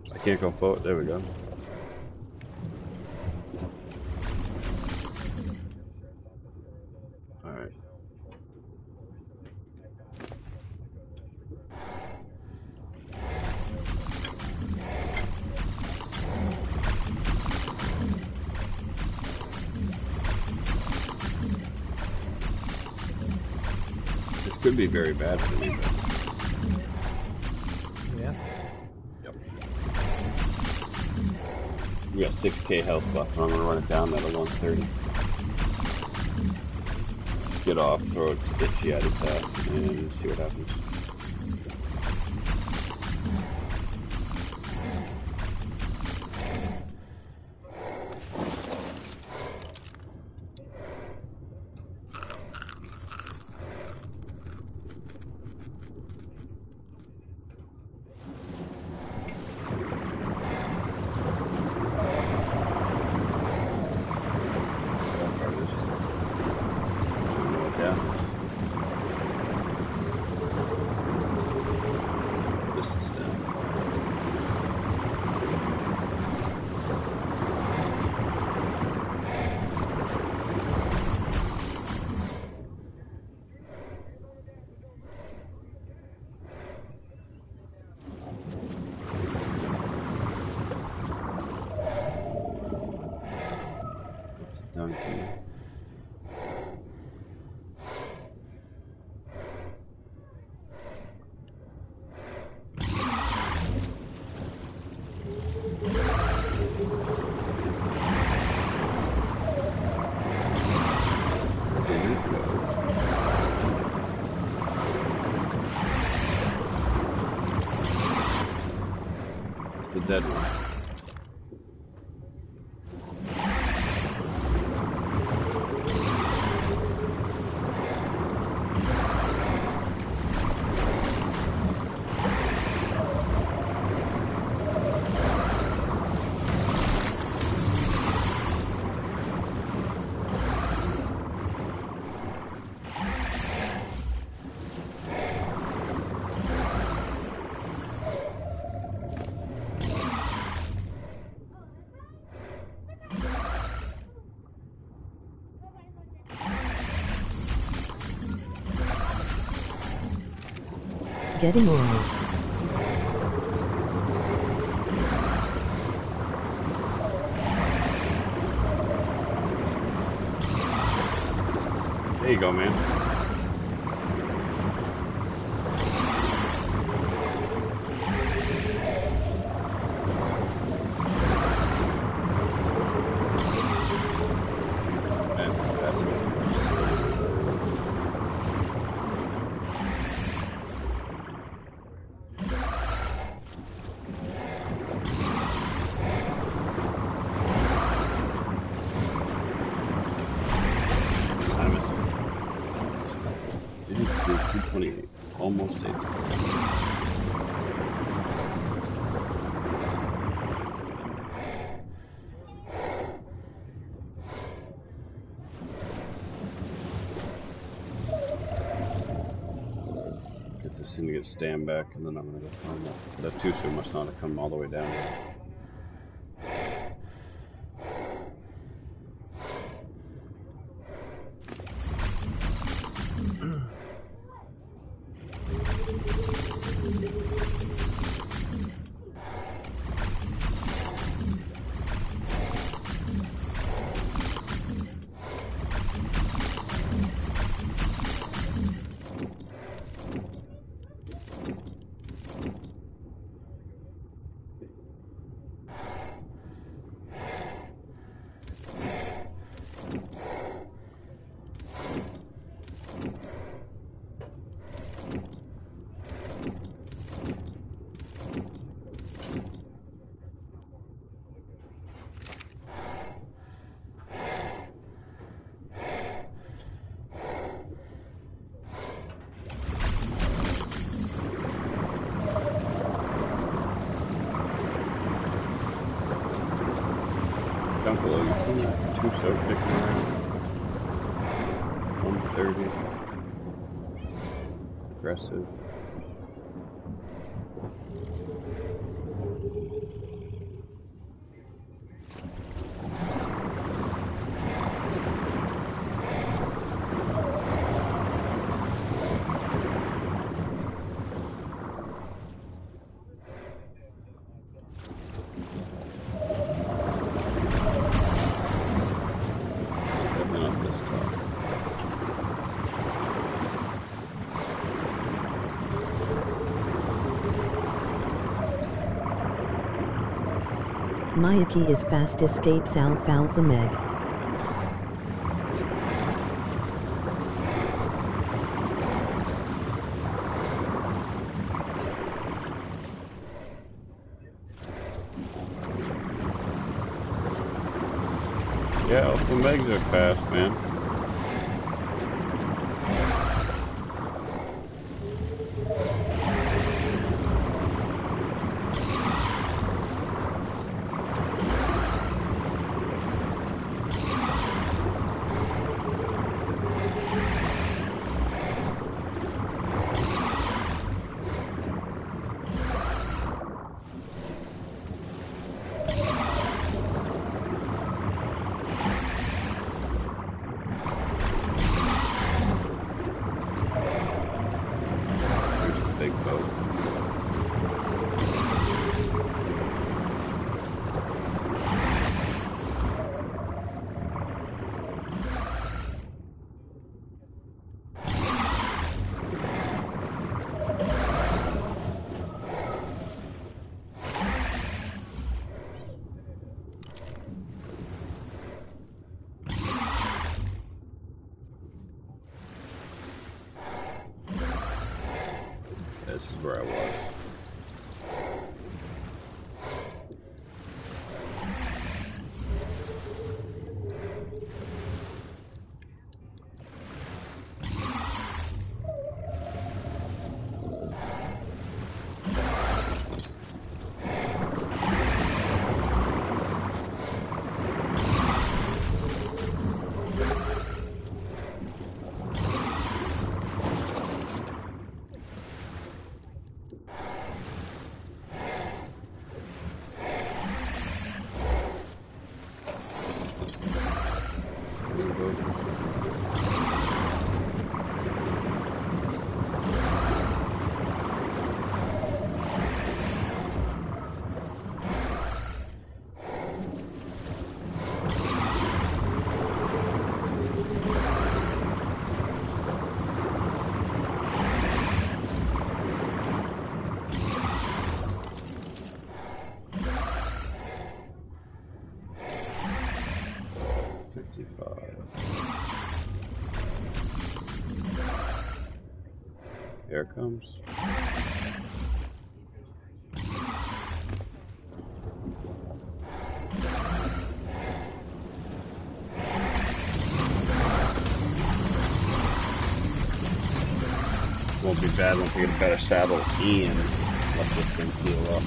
I can't go forward. There we go. All right. could be very bad for me. Yeah. Yep. We got 6K health left, so I'm gonna run it down at a 130. Get off, throw it Itchy at his ass, and see what happens. Dead one. Getting old. There you go, man. Stand back, and then I'm gonna go find that. That Tussos must not have come all the way down there. Mayaki is fast escapes Alfalfa Meg. Yeah, Alpha Megs are fast, man. There it comes. Won't be bad once we get a better saddle in. Let this thing heal up.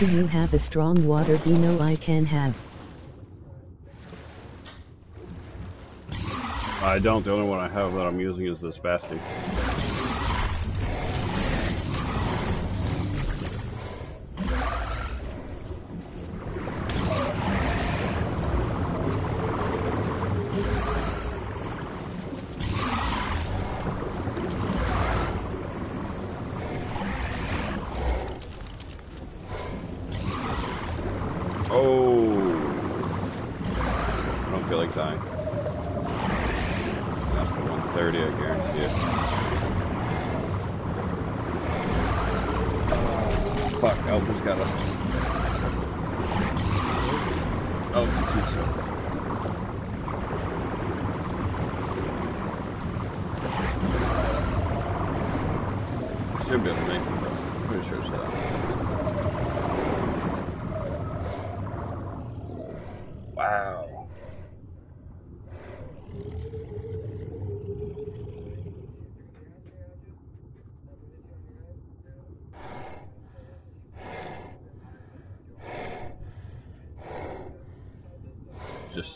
Do you have a strong water dino I can have? I don't. The only one I have that I'm using is this Basti.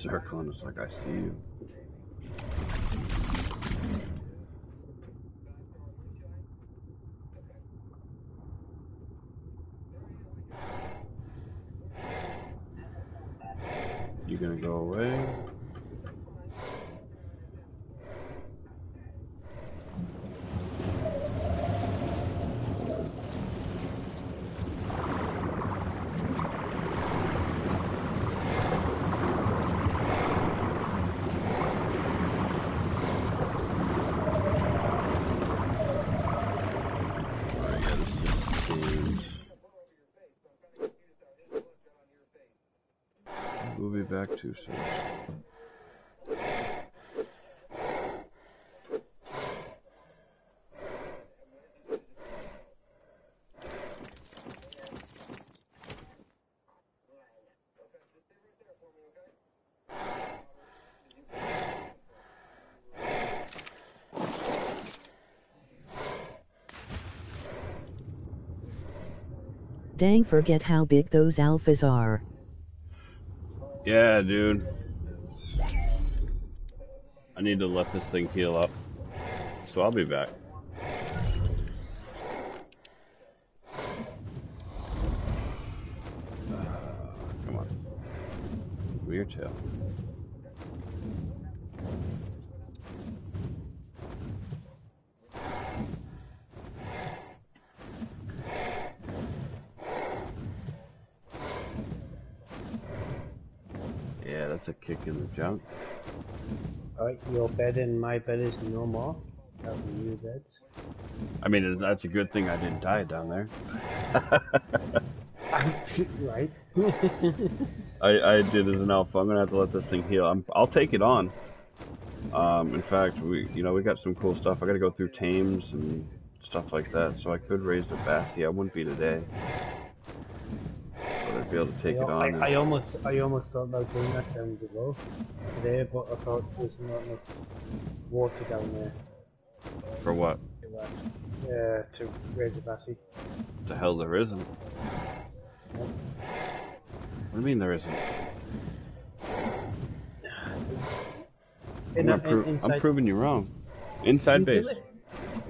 Circling, it's like I see you. You gonna go away? Back to soon. Dang, forget how big those alphas are. Yeah, dude. I need to let this thing heal up. So I'll be back. Come on. Weird tail. A kick in the junk. Alright, your bed and my bed is no more. Have new beds. I mean, that's a good thing I didn't die down there. Right. I did as an alpha. I'm gonna have to let this thing heal. I'll take it on. In fact, we got some cool stuff. I gotta go through tames and stuff like that. So I could raise the Basti. I wouldn't be today. Be able to take it on. I almost thought about doing that down below today, but I thought there was not enough water down there. For what? Yeah, to raise the Basti. The hell there isn't. What do you mean there isn't? I'm proving you wrong. Inside base.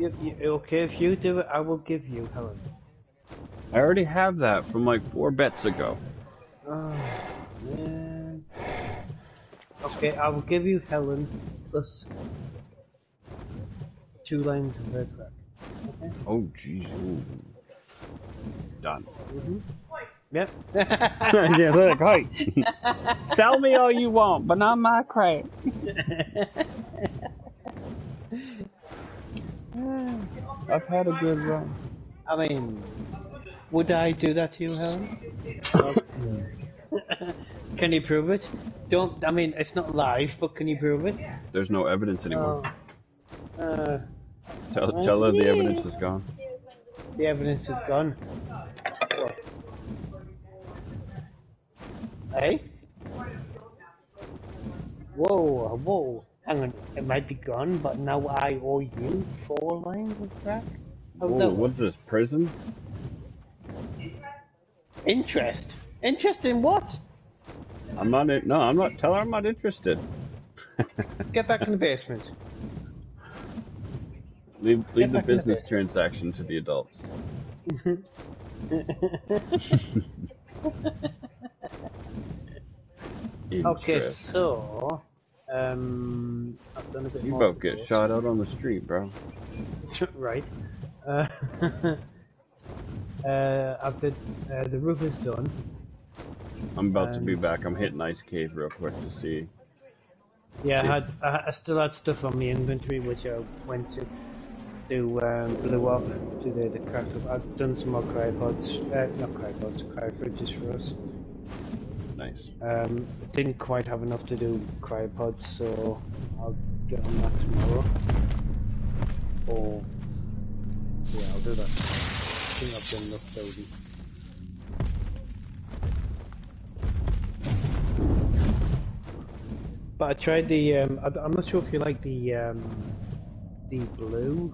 Okay, if you do it, I will give you, Helen. I already have that from like 4 bets ago. Oh, man. Okay, I will give you Helen plus 2 lines of red crack. Okay? Oh, jeez. Done. Mm-hmm. Yep. Yeah, look, hey. Sell me all you want, but not my crack. I've had a good run. I mean... Would I do that to you, Helen? Can you prove it? Don't. I mean, it's not live, but can you prove it? There's no evidence anymore. Tell her the evidence is gone. The evidence is gone. What? Hey? Whoa, whoa. Hang on. It might be gone, but now I owe you 4 lines of crack? Whoa, what's this, prison? Interest? Interest in what? I'm not. No, I'm not. Tell her I'm not interested. Get back in the basement. Leave the business transaction to the adults. Okay, so I've done a bit. You both get shot out on the street, bro. Right. The roof is done. I'm about to be back. I'm hitting Ice Cave real quick to see. Yeah, I still had stuff on my inventory, which I went to do Blue Op to the craft up. I've done some more cryopods, not cryopods, cryofridges for us. Nice. Didn't quite have enough to do cryopods, so I'll get on that tomorrow. Or yeah, I'll do that. I think I've done enough building. But I tried the. I'm not sure if you like the blue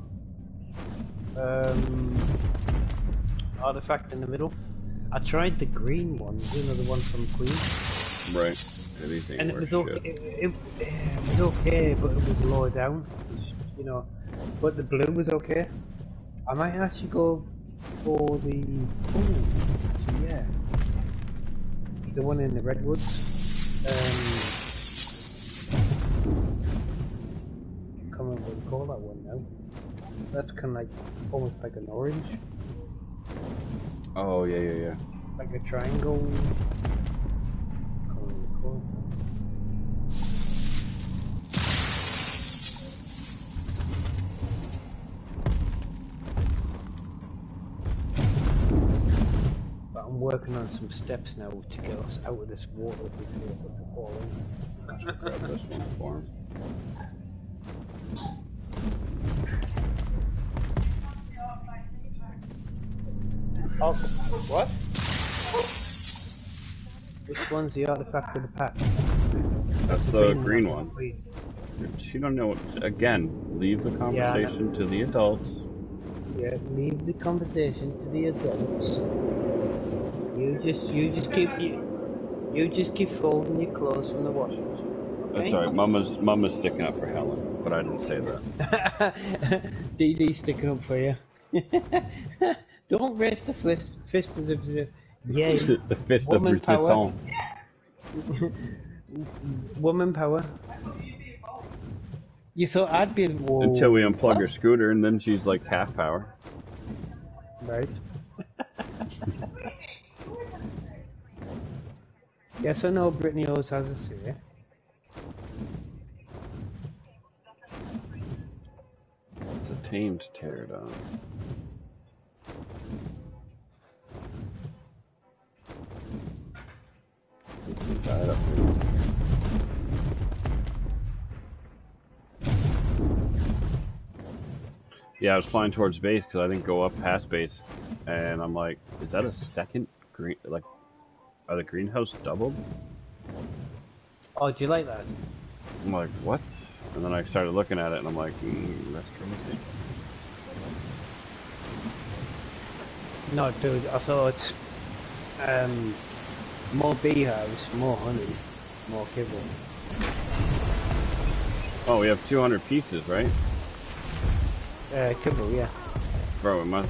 artifact in the middle. I tried the green one, you know, the one from Queen. Right. Anything. And it was okay. It was okay, but it was lower down, you know. But the blue was okay. I might actually go for the. Oh, actually, yeah. The one in the redwoods. I can't remember what to call that one now. That's kind of like, almost like an orange. Oh, yeah. Like a triangle. I can't remember what to call it. But I'm working on some steps now to get us out of this water before we fall in. I should grab this one for him. Oh, what? Which one's the artifact of the pack? That's the green one. She don't know what. Again, leave the conversation to the adults. Yeah, leave the conversation to the adults. You just keep folding your clothes from the washer. That's right. Mama's sticking up for Helen, but I didn't say that. DD's sticking up for you. Don't raise the fist of the... Yeah, the fist woman of resistance. Woman power. You thought I'd be... Whoa. Until we unplug her scooter, and then she's like half power. Right. Yes, I know Brittany always has a say. It's a tamed pterodon. Up here. Yeah, I was flying towards base because I didn't go up past base, and I'm like, is that a second green? Like, are the greenhouse doubled? Oh, do you like that? I'm like, what? And then I started looking at it, and I'm like, that's crazy. No, dude, I thought more beehives, more honey, more kibble. Oh, we have 200 pieces, right? Kibble, yeah. Bro, I might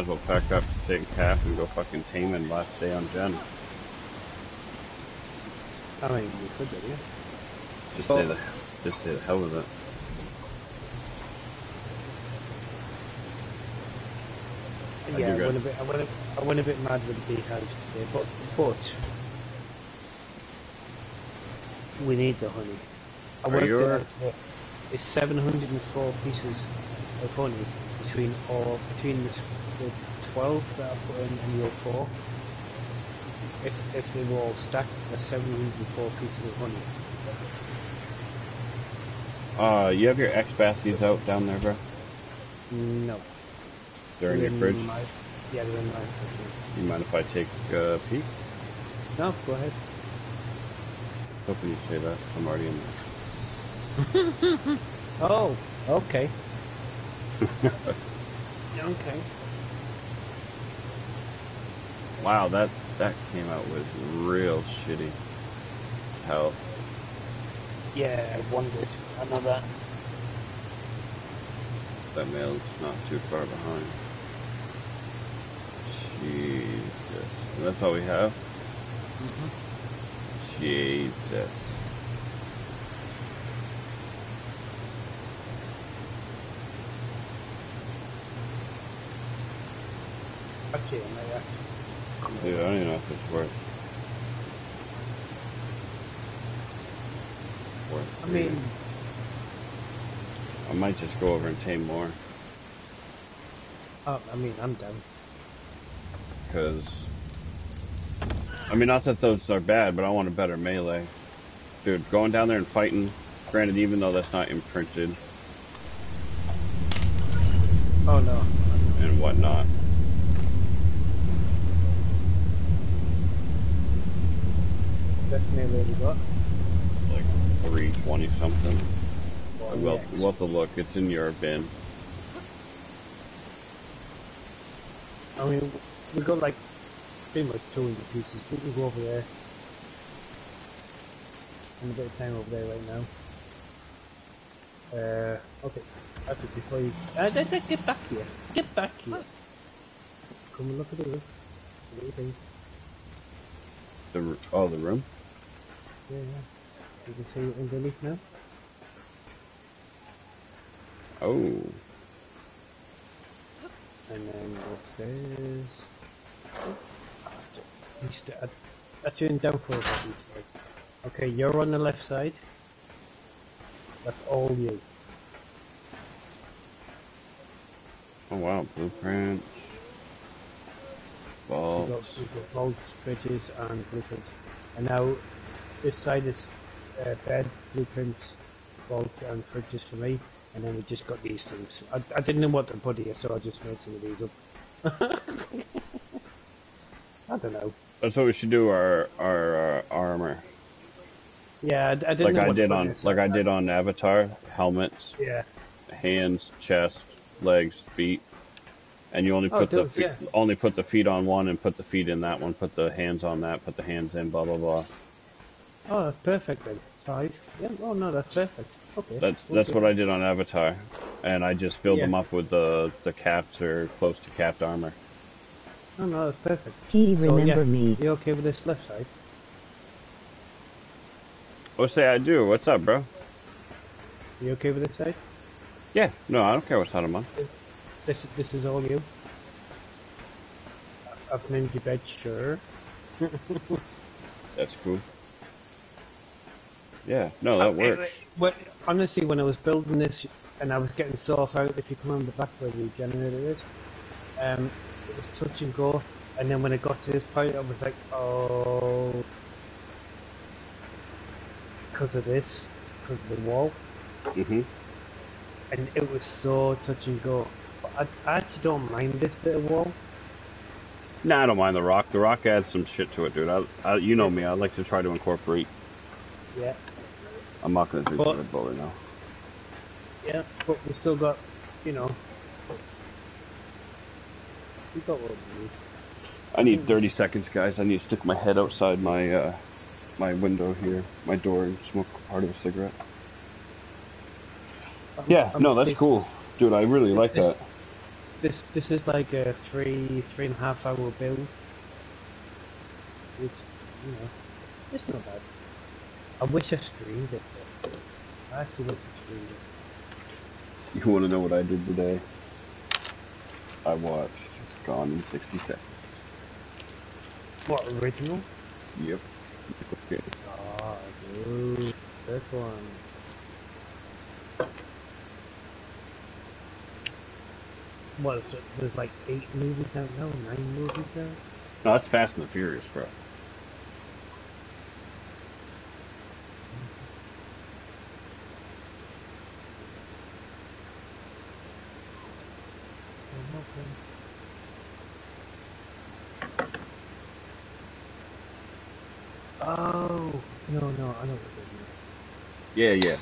as well pack up, take calf, and go fucking taming last day on Gen. I mean, we could do, yeah. Just say the hell with it. Yeah, I went a bit mad with the beehives today, but we need the honey. I worked it out today. It's 704 pieces of honey between the 12 that I put in and your 4. If they were all stacked, there's 704 pieces of honey. You have your X-Basties out down there, bro? No. They're in your fridge? Yeah, they're in my fridge. You mind if I take a peek? No, go ahead. Hopefully you say that. I'm already in there. Oh, okay. Okay. Wow, that that came out with real shitty health. Yeah, I wondered. I know that. That male's not too far behind. Jesus. And that's all we have? Mm-hmm. Jesus. Okay, dude, I don't even know if it's worth. I mean, I might just go over and tame more. Oh, I mean, I'm done. Because, I mean, not that those are bad, but I want a better melee. Dude, going down there and fighting, granted, even though that's not imprinted. Oh, no. And whatnot. That's melee we got. Like 320 something. We'll have to look. It's in your bin. I mean, we got like pretty much 200 pieces. We can go over there. I'm a bit of time over there right now. Okay. Actually, before you get back here. Get back here. Come and look at the room. What do you think? The room. Yeah, yeah. You can see it underneath now. Oh. And then what says? Oh, I turned down for it. Okay, you're on the left side. That's all you. Oh wow, blueprints. Vaults. We've got vaults, fridges, and blueprints. And now, this side is bed, blueprints, vaults, and fridges for me. And then we just got these things. I didn't know what to put here, so I just made some of these up. I don't know. That's what we should do. Our armor. Yeah, I didn't. Like know I did on, like I did on Avatar, helmets. Yeah. Hands, chest, legs, feet, and you only put only put the feet on one, and put the feet in that one. Put the hands on that. Put the hands in. Blah blah blah. Oh, that's perfect then. 5. Yeah. Oh no, that's perfect. Okay. That's what I did on Avatar, and I just filled them up with the capped or close to capped armor. Oh no, that's perfect. He remember me. You okay with this left side? Oh, say I do. What's up, bro? You okay with this side? Yeah. No, I don't care what side I'm on. This is all you. I've named you bed, sure. That's cool. Yeah. No, that works. Well, honestly, when I was building this and I was getting so far out, if you come on the back where the generator is, it was touch and go. And then when I got to this point, I was like, oh, because of this, because of the wall. Mm-hmm. And it was so touch and go. But I actually don't mind this bit of wall. Nah, I don't mind the rock. The rock adds some shit to it, dude. You know me. I like to try to incorporate. Yeah. I'm not going to do Red Bull right now. Yeah, but we've still got, you know... We've got what we need. I need 30 seconds, guys. I need to stick my head outside my my window here, my door, and smoke part of a cigarette. No, that's cool. Dude, I really like that. This is like a 3.5 hour build. Which, you know, it's not bad. I wish I streamed it. I actually wish I streamed it. You want to know what I did today? I watched Gone in 60 Seconds. What, original? Yep. Okay. Oh, dude. This one. What, is it? There's like 8 movies out now? 9 movies out? No, that's Fast and the Furious, bro. Oh, no, I know what they're doing. Yeah.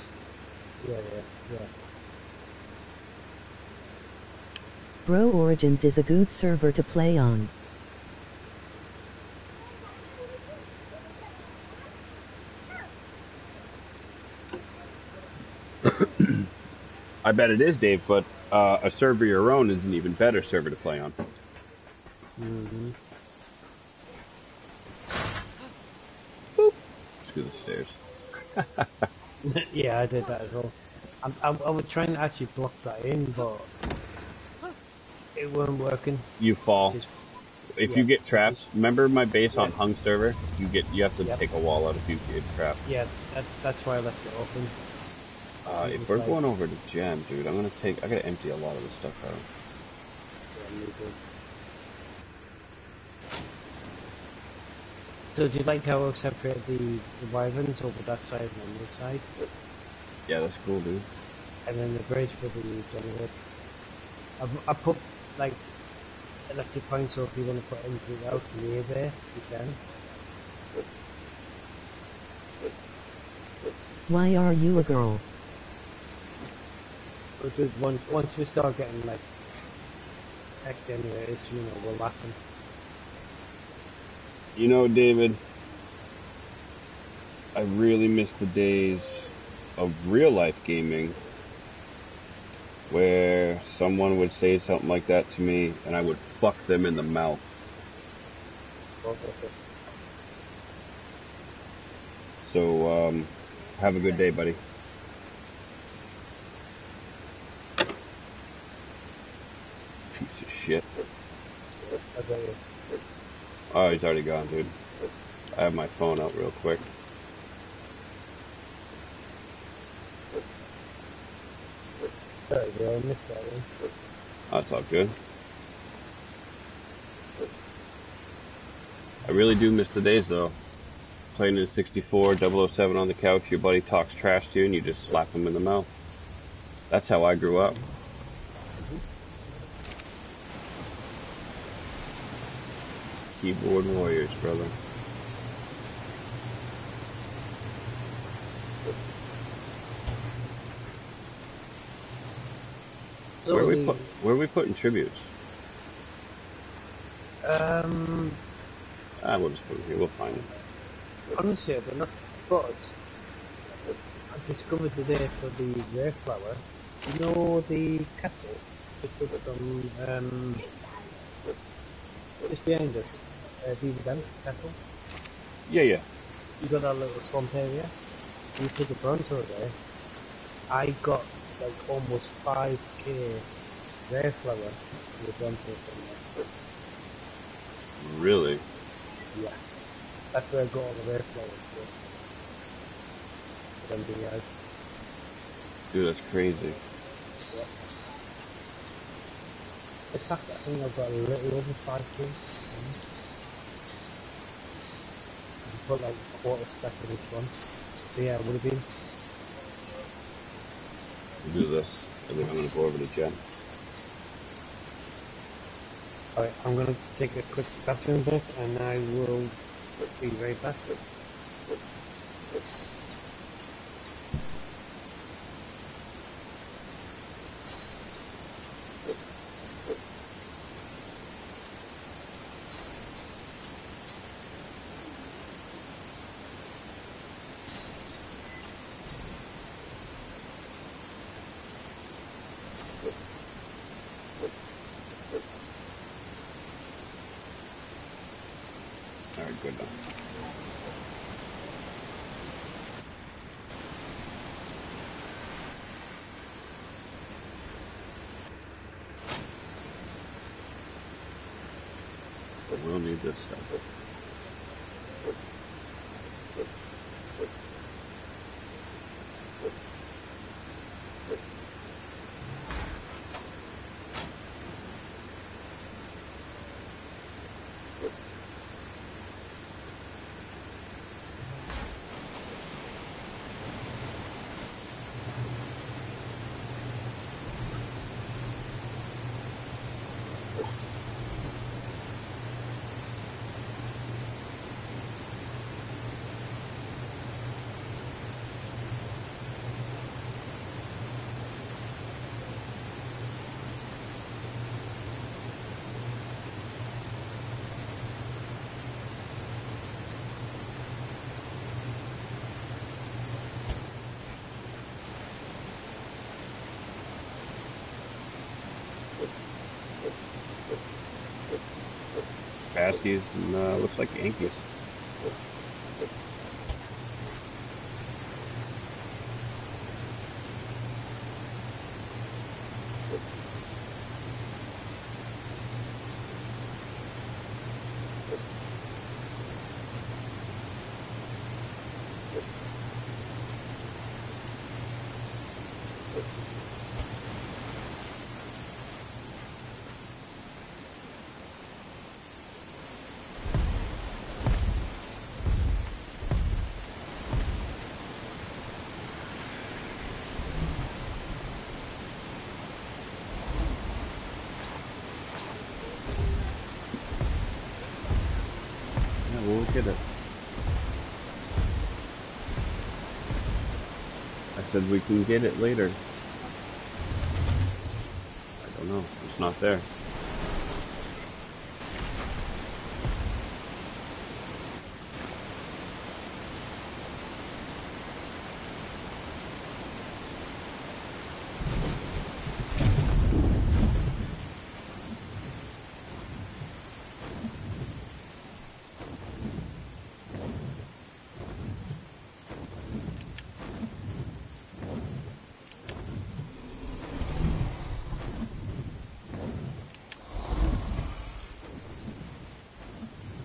Bro, Origins is a good server to play on. I bet it is, Dave, but a server your own is an even better server to play on. Mm-hmm. Boop. Let's go to the stairs. Yeah, I did that as well. I was trying to actually block that in, but it wasn't working. You fall. Just, if you get trapped, remember my base on Hung server? You have to take a wall out if you get trapped. Yeah, that's why I left it open. If we're going over to Gem, dude, I gotta empty a lot of this stuff out. Yeah, me too. So do you like how I've separated the wyverns over that side and on this side? Yeah, that's cool, dude. And then the bridge for the generator. I put, like, electric points, so if you want to put anything out near there, you can. Why are you a girl? Because once we start getting, like, tech generators, you know, we're laughing. You know, David, I really miss the days of real-life gaming where someone would say something like that to me and I would fuck them in the mouth. So, have a good day, buddy. Piece of shit. Oh, he's already gone, dude. I have my phone out real quick. There we go, I missed that one. That's all good. I really do miss the days, though. Playing in 64, 007 on the couch, your buddy talks trash to you and you just slap him in the mouth. That's how I grew up. Keyboard warriors, brother. So where are we putting tributes? We'll just put it here, we'll find it. Honestly, they're not, but I discovered today for the rare flower, you know, the castle from, just behind us, the castle? Yeah, yeah. You got that little swamp area, you took a Bronto there, I got like almost 5k rare flower in the Bronto from there. Really? Yeah. That's where I got all the rare flowers from. Dude, that's crazy. Yeah. In fact, I think I've got a little over 5k. I put like a quarter stack of each one. So yeah, it would have been. We'll do this, and then I'm going to go over to Jen. Alright, I'm going to take a quick bathroom break, and I will be right back. We'll need this stuff. Grassies, and looks like Ankies. Said we can get it later. I don't know. It's not there.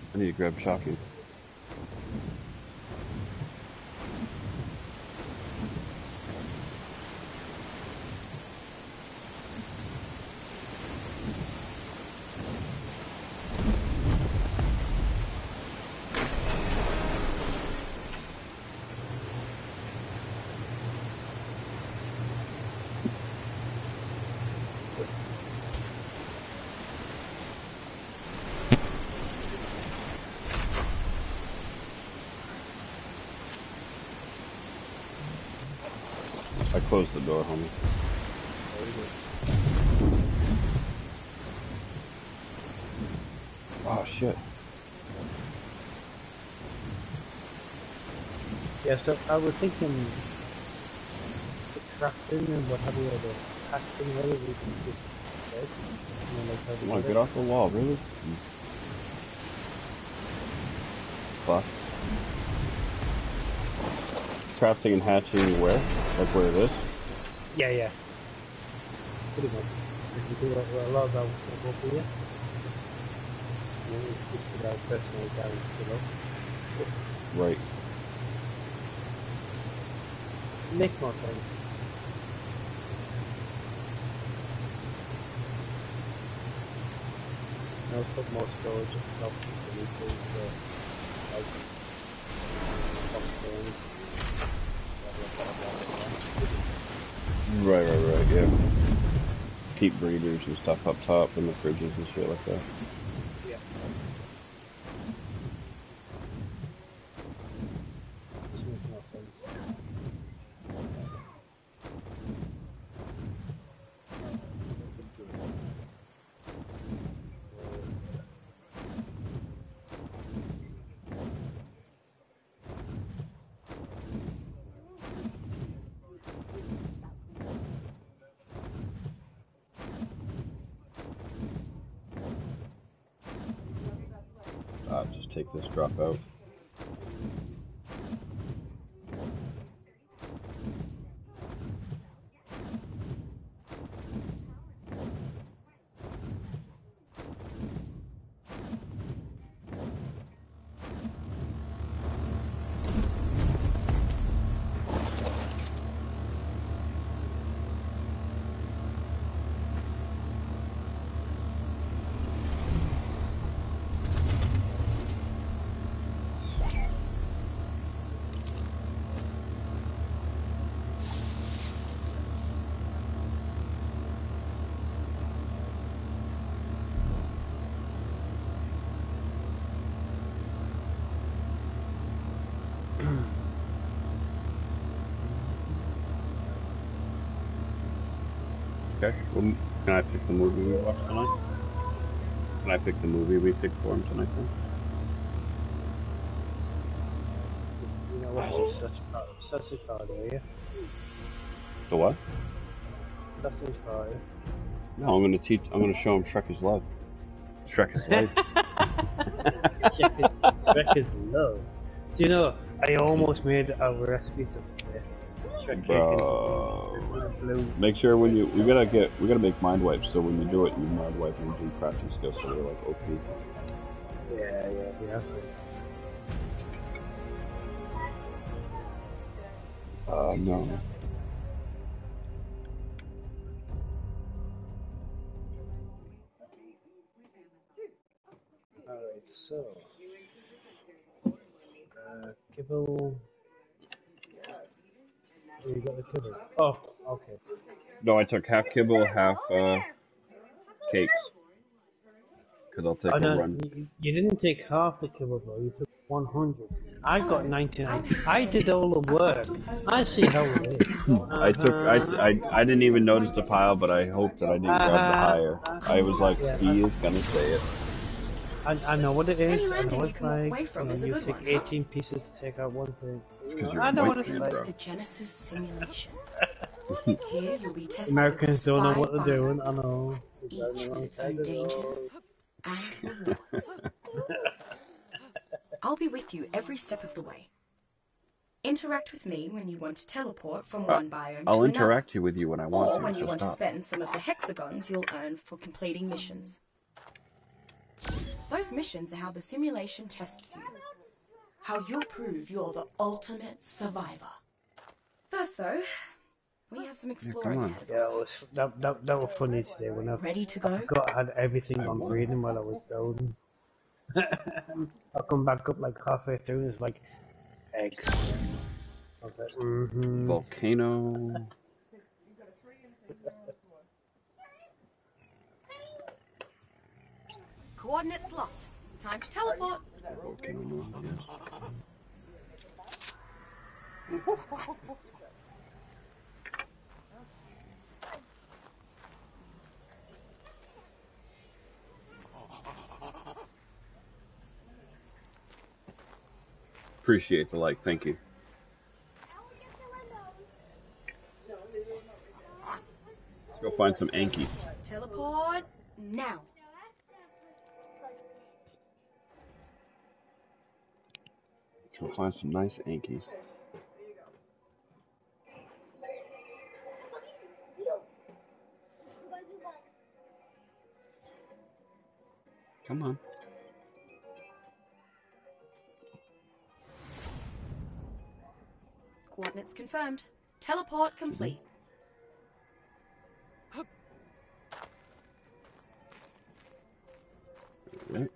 I need to grab shocking. Close the door, homie. Oh shit. Yeah, so I was thinking the crafting and what have you, the crafting and everything is dead. Come on, get off the wall, really? Fuck. Crafting and hatching where? Like where it is? Yeah, yeah. Pretty much. If you do a lot of that will go for you. And then it's just about personal damage below. Right. Make more sense. I'll put more storage and help people with those, like, box Right, yeah. Keep breeders and stuff up top in the fridges and shit like that. Yeah. This makes no sense. Take this drop out. Well, can I pick the movie we watched tonight? Can I pick the movie we picked for him tonight then? You know what? It's such a card area. The what? Such a card. No, I'm gonna show him Shrek is Love. Shrek is low. Shrek is low. Do you know, I almost made a recipe to Shrek cake. And make sure when you, we gotta make mind wipes, so when you do it, you mind wipe and do crafting skills so they're like OP. Yeah, yeah, we have to. No. Alright, so. Kibble. Oh, you got the kibble. Oh, okay. No, I took half kibble, half cakes. Because I'll take a run. You didn't take half the kibble, though. You took 100. I got 99. I did all the work. I see how it is. I didn't even notice the pile, but I hope that I didn't grab the higher. I was like, yeah, he is gonna say it. I know what it is. I know what it's like. From is you take 18 pieces to take out one thing. I know what it's like. The Genesis simulation. Here you'll be tested. Americans don't know what they're doing. I know. Each with its own dangers and rewards. I'll be with you every step of the way. Interact with me when you want to teleport from one biome to another. I'll interact with you when I want to. Or when you want to spend some of the hexagons you'll earn for completing missions. Those missions are how the simulation tests you. How you'll prove you're the ultimate survivor. First, though, we have some exploring ahead of us. Yeah, that was funny today when I had everything on reading while I was building. I'll come back up like halfway through and it's like eggs. I was like, volcano. Coordinates locked. Time to teleport. Volcano, yes. Appreciate the like, thank you. Let's go find some Ankies. Teleport now. Let's go find some nice Ankies. Come on. Coordinates confirmed. Teleport complete. Alright.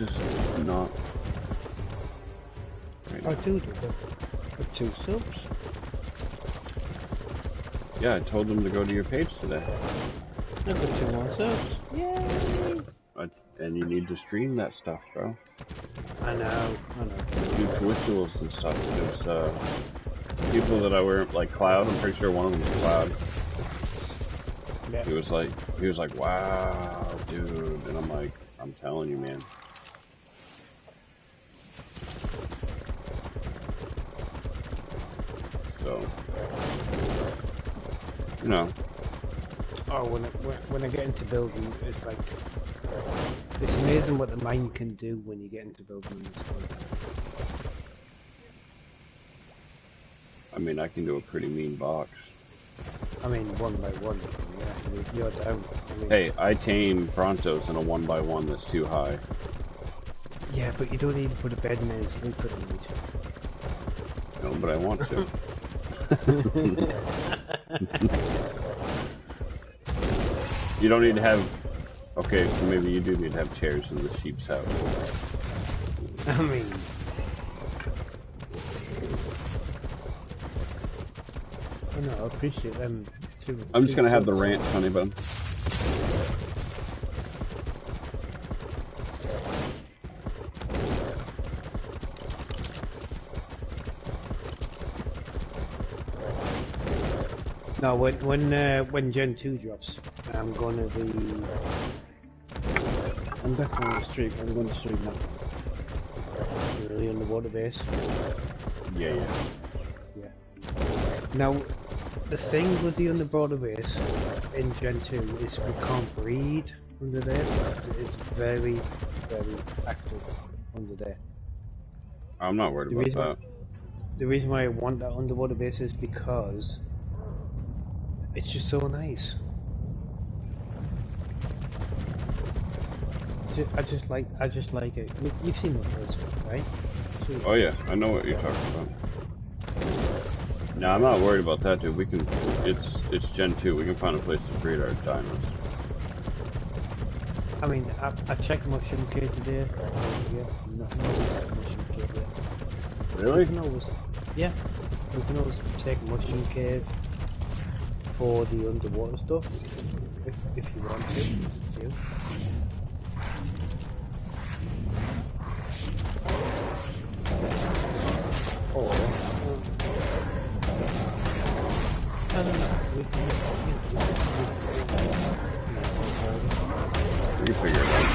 It's just not. I do with 2 subs. Yeah, I told them to go to your page today. I got 2 more subs. Yay! And you need to stream that stuff, bro. I know. Do rituals and stuff. There's people that I were like Cloud. I'm pretty sure one of them was Cloud. Yeah. He was like, wow, dude, and I'm like, I'm telling you, man. So, you know. Oh, when I get into building, it's like, it's amazing what the mind can do when you get into building in this game. I mean, I can do a pretty mean box. I mean, 1 by 1. Yeah, you're down. I mean, hey, I tame Brontos in a 1 by 1 that's too high. Yeah, but you don't need to put a bed in there and sleep with them, do you? No, but I want to. You don't need to have Okay, so maybe you do need to have chairs in the sheep's house. I mean... I know, I appreciate them too. I'm just gonna have the ranch, honey bun. No, when Gen 2 drops, I'm gonna be... I'm definitely on the stream, I'm gonna stream that. Really on the water base. Yeah, yeah. Yeah. Now, the thing with the underwater base in Gen 2 is we can't breed under there. It's very, very active under there. I'm not worried about that. The reason why I want that underwater base is because it's just so nice. I just like it. You've seen the first one, right? Sweet. Oh yeah, I know what you're talking about. Now I'm not worried about that, dude. We can. It's Gen 2. We can find a place to breed our dinos. I mean, I checked Mushroom Cave today. Yeah, nothing. Mushroom Cave yet. Really? We can always check Mushroom Cave for the underwater stuff, if you want to. Or I don't know. We can figure it out.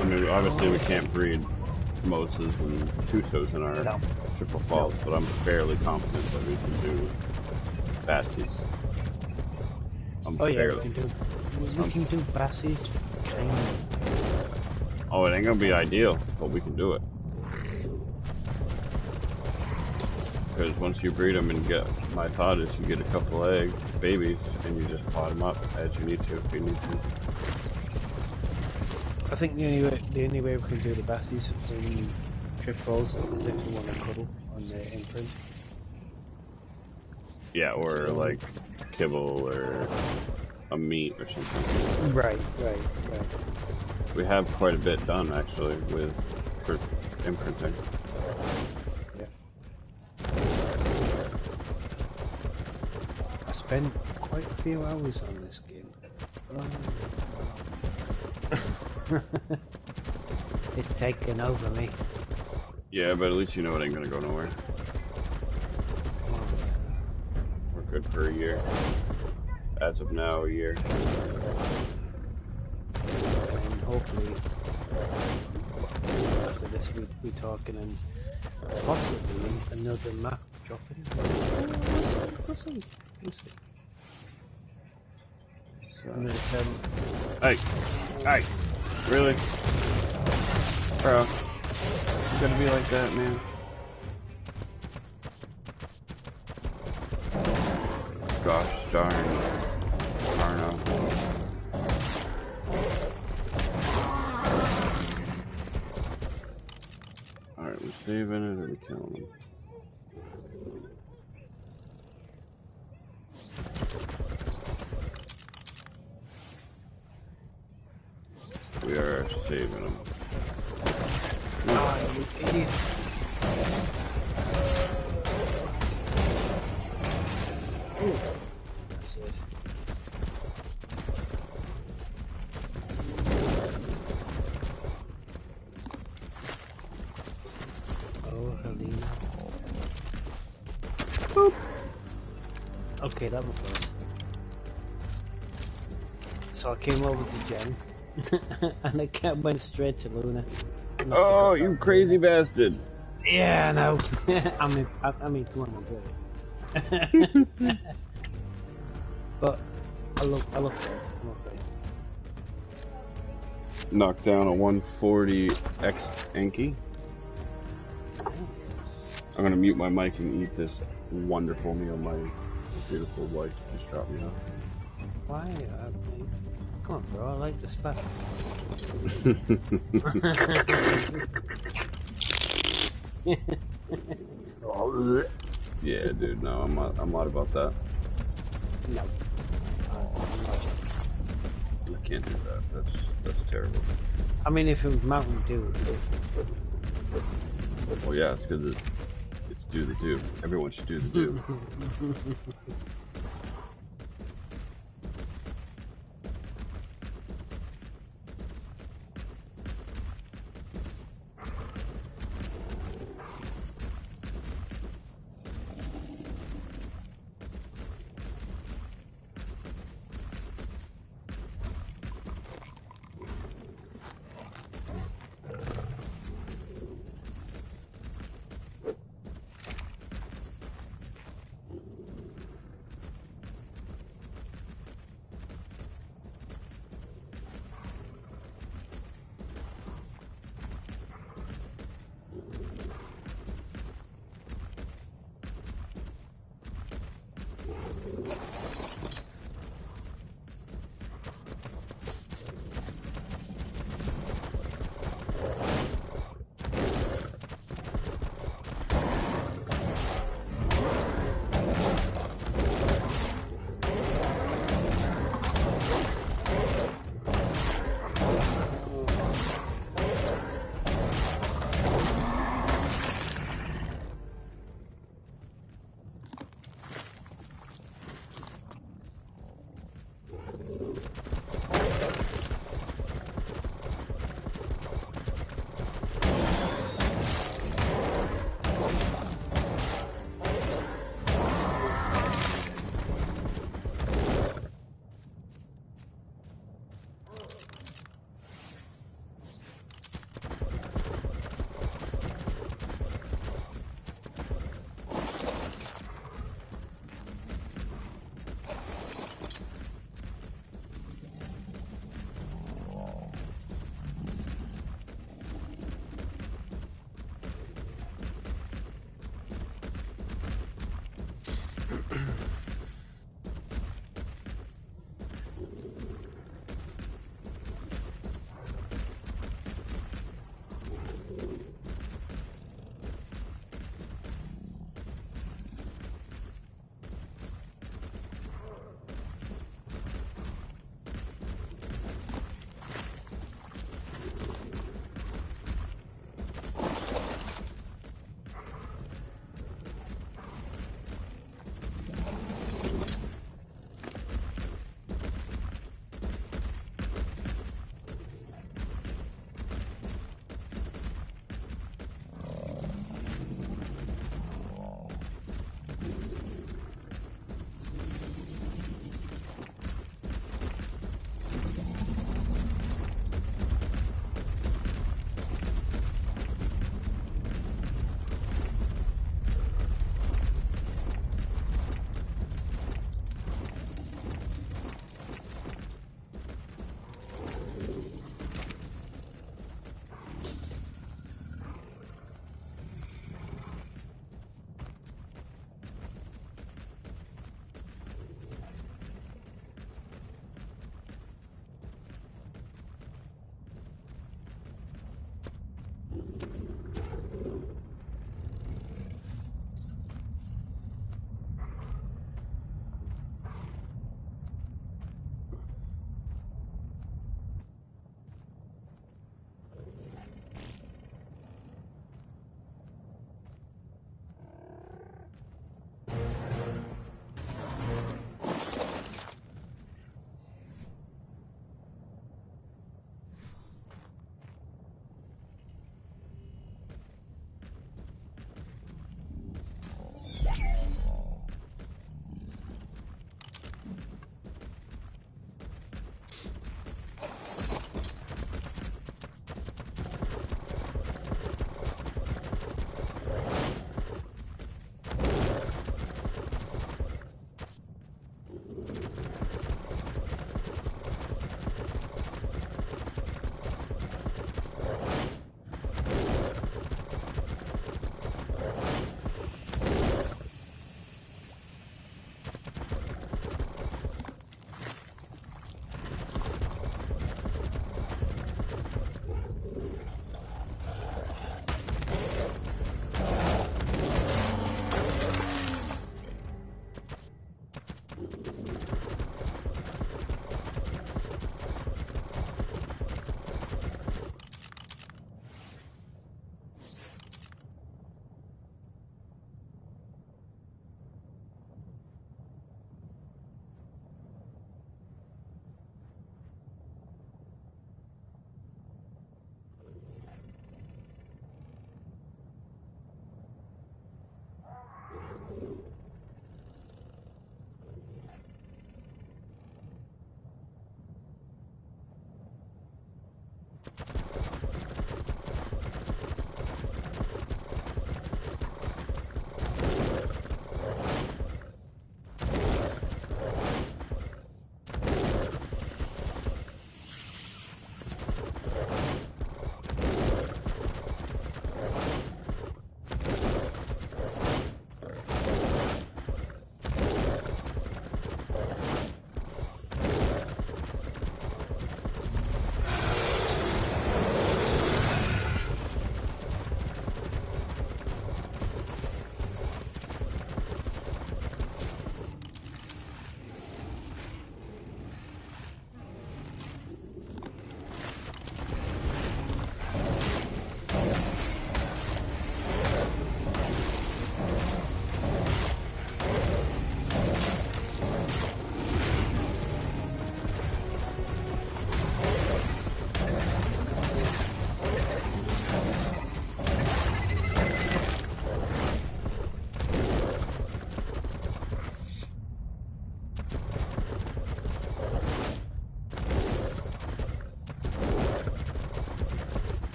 I mean, obviously we can't breed Moses and Tussos in our Triple Falls, but I'm fairly confident that we can do bassies. We can do bassies. Oh, it ain't gonna be ideal, but we can do it. Because once you breed them and get, my thought is you get a couple eggs, babies, and you just pot them up as you need to, if you need to. I think the only way we can do the bassies in Trip Falls is if you want to cuddle on the imprint. Yeah, or like kibble or a meat or something. Right. We have quite a bit done actually with imprinting. Yeah. I spent quite a few hours on this game. It's taking over me. Yeah, but at least you know it ain't gonna go nowhere. We're good for a year. As of now, a year. And hopefully, after this, we'll be talking and possibly another map dropping. We'll see. Hey! Really? Bro, it's gonna be like that, man. Gosh darn. Darno. Alright, we're saving it or we killing him? We are saving them. Oh, you idiot. Ooh. That's it. Oh, Helen. Boop. Okay, that was close. So I came over to Jen. And the cat went straight to Luna. Oh, you crazy bastard! Yeah, no. I mean, come on, I'm good. But I look good. Knocked down a 140 X Anky. I'm gonna mute my mic and eat this wonderful meal my beautiful wife just dropped me off. Why? Come on, bro, I like the slap. Yeah, dude, no, I'm not about that. No. I can't do that. That's terrible. I mean, if it was Mountain Dew. Well, yeah, it's because it's do the do. Everyone should do the do.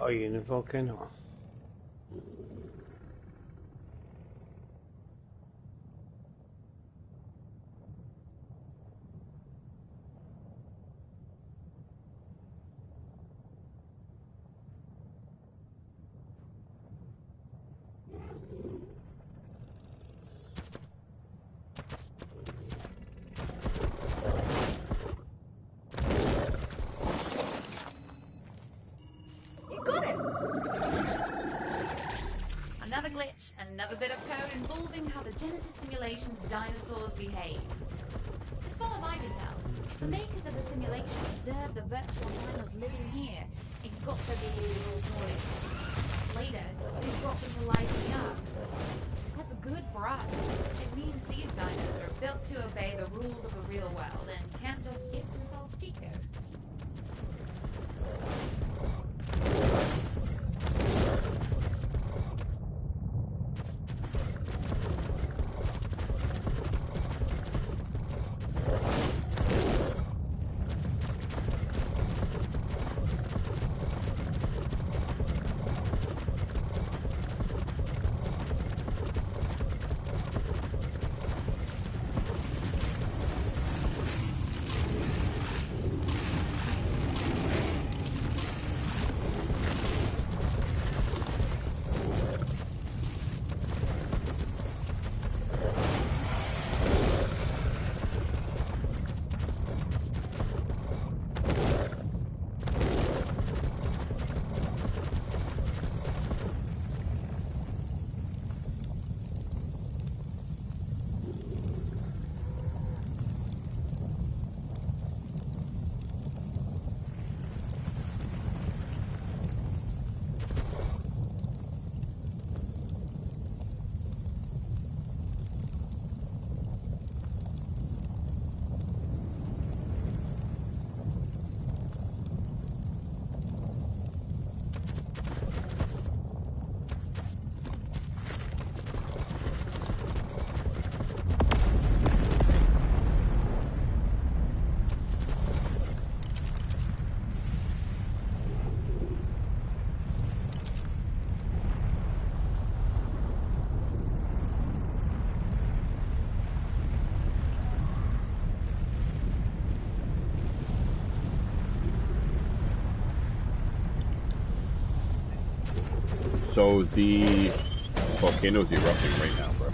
Are you in a volcano? Another bit of code involving how the Genesis simulation's dinosaurs behave. As far as I can tell, the makers of the simulation observed the virtual dinos living here and got their behavior all sorted. Later, they brought them to life in the arcs. That's good for us. It means these dinos are built to obey the rules of the real world and can't just give themselves cheat codes. So the volcano's erupting right now, bro.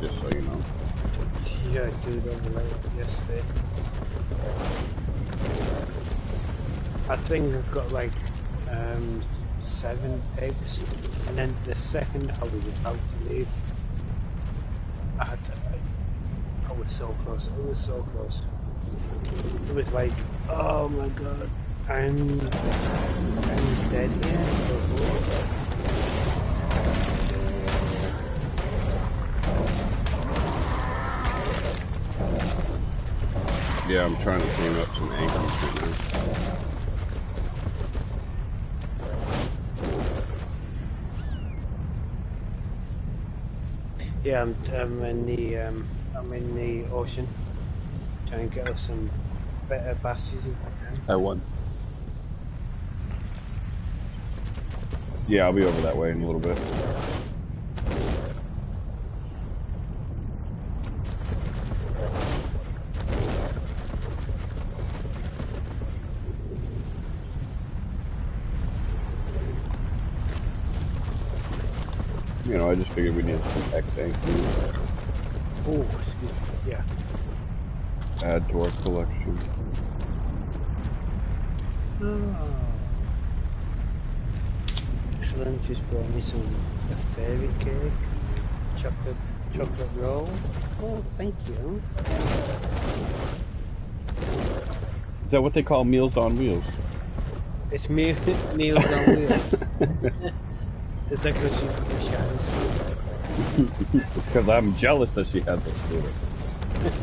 Just so you know. Yeah, dude, over yesterday. I think I've got like 7 eggs, and then the second I was about to leave, I had to. I was so close. It was so close. It was like, oh my god. I'm dead here. Yeah, I'm trying to clean up some angles right now. Yeah, I'm in the ocean, trying to get us some better bastions if I can. I won. Yeah, I'll be over that way in a little bit. You know, I just figured we needed some X-Anky. Oh, excuse me, yeah. Add to our collection. Oh. Helen just brought me a fairy cake, chocolate roll. Oh, thank you. Is that what they call Meals on Wheels? It's Meals on Wheels. Is that because she had a scooter? It's because I'm jealous that she had the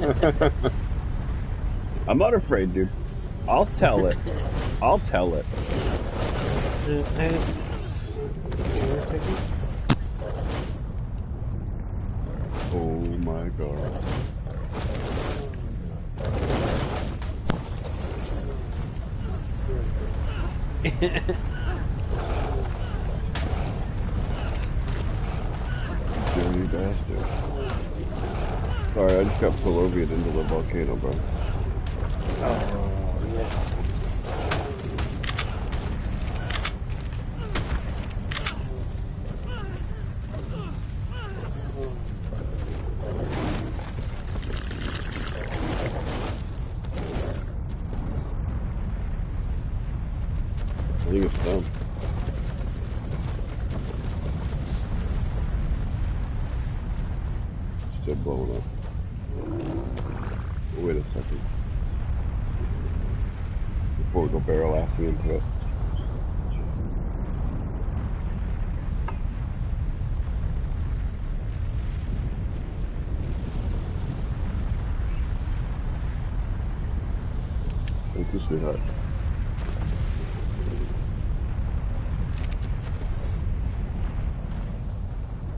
scooter. I'm not afraid, dude. I'll tell it. I'll tell it. Oh my god. Dirty bastard. Sorry, I just got Pelovia'd into the volcano, bro. Oh, yeah.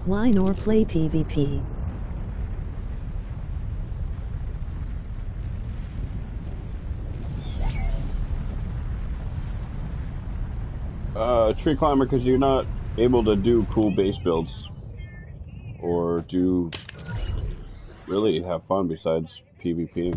Wine or play PvP. Tree climber, because you're not able to do cool base builds or do really have fun besides PvP.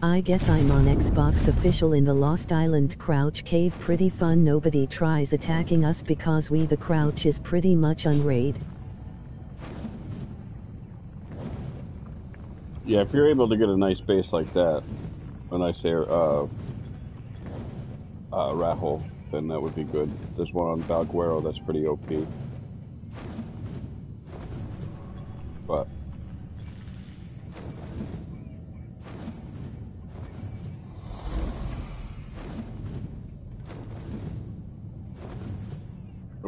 I guess I'm on Xbox official in the Lost Island Crouch Cave. Pretty fun. Nobody tries attacking us because we the Crouch is pretty much unraid. Yeah, if you're able to get a nice base like that, a nice rat hole, then that would be good. There's one on Valguero that's pretty OP.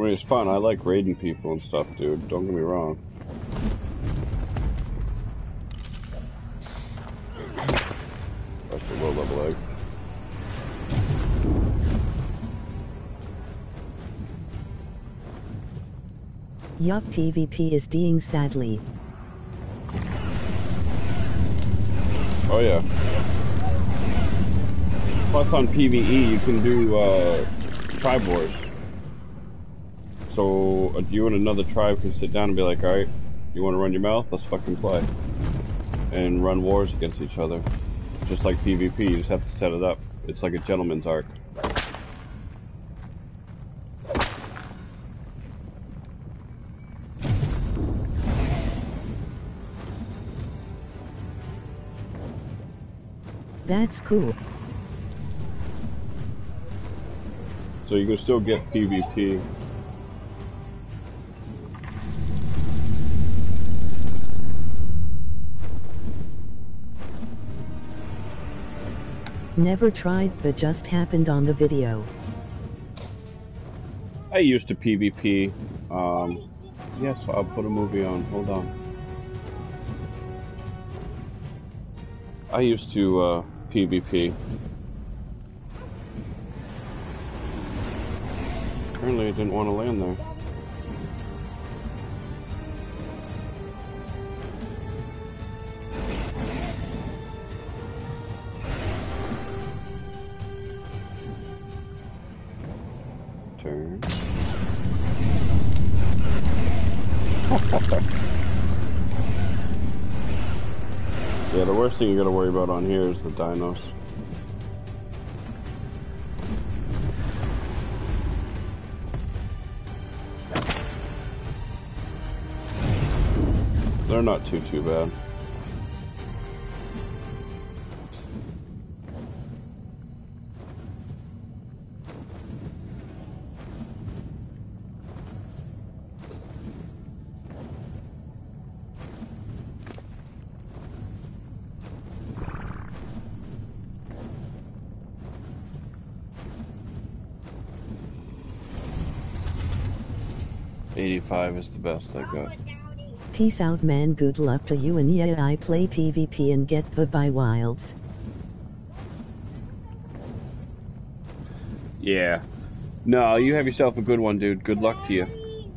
It's fun. I like raiding people and stuff, dude. Don't get me wrong. That's a low level egg. Yup, PvP is dying sadly. Oh yeah. Plus on PvE you can do tribe wars. So you and another tribe can sit down and be like, alright, you want to run your mouth? Let's fucking play. And run wars against each other. Just like PvP, you just have to set it up. It's like a gentleman's arc. That's cool. So you can still get PvP. Never tried, but just happened on the video. I used to PvP Yes, I'll put a movie on. Hold on. I used to PvP. Apparently I didn't want to land there. The thing you gotta worry about on here is the dinos. They're not too bad. Is the best I got. Peace out, man. Good luck to you. And yeah, I play PvP and get the by wilds. Yeah. No, you have yourself a good one, dude. Good luck to you.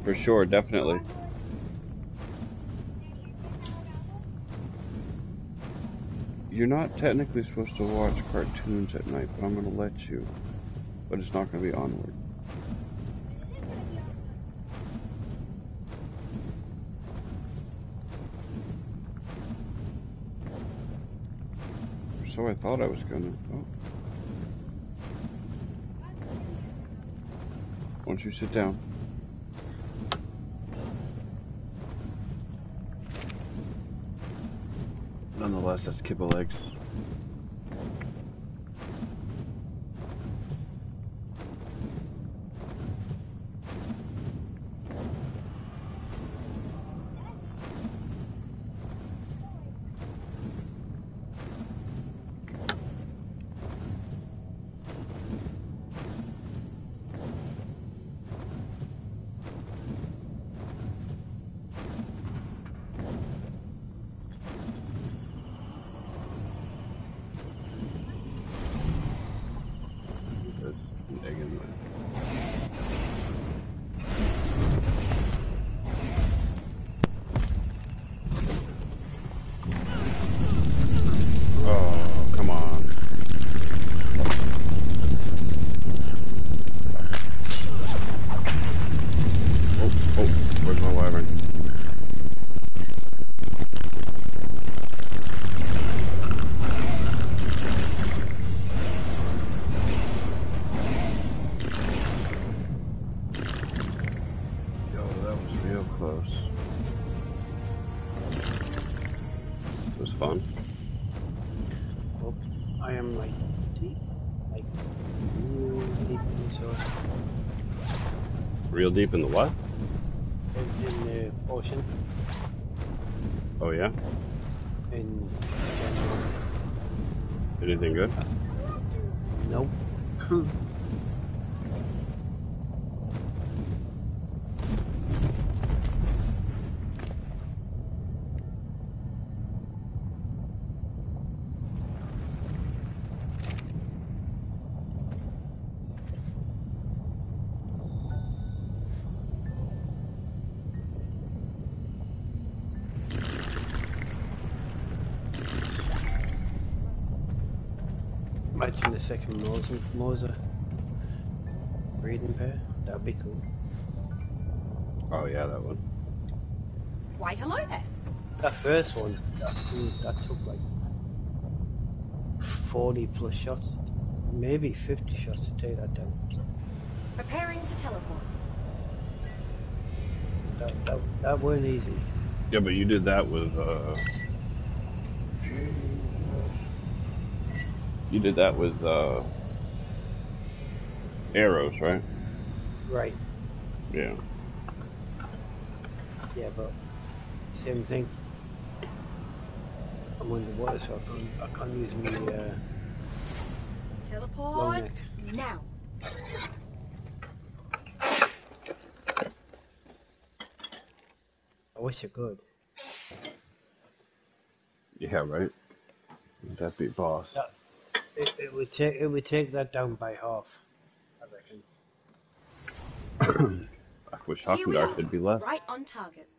For sure, definitely. You're not technically supposed to watch cartoons at night, but I'm gonna let you. But it's not gonna be Onward. So I thought I was gonna. Oh. Why don't you sit down? Nonetheless, that's Kibble eggs. Deep in the what? In the ocean. Oh yeah? In Gen 1. Anything good? Nope. Second Moza breeding pair, that'd be cool. Oh yeah, that one. Why hello there. That first one, that took like 40 plus shots, maybe 50 shots to take that down. Preparing to teleport. That weren't easy. Yeah, but you did that with arrows, right? Right. Yeah. Yeah, but same thing. I'm underwater, so I can't use my teleport long neck. Now. wish I could. Yeah, right. That'd be boss. That, it would take that down by half, I reckon. I wish Hakudark would be left. Right on target.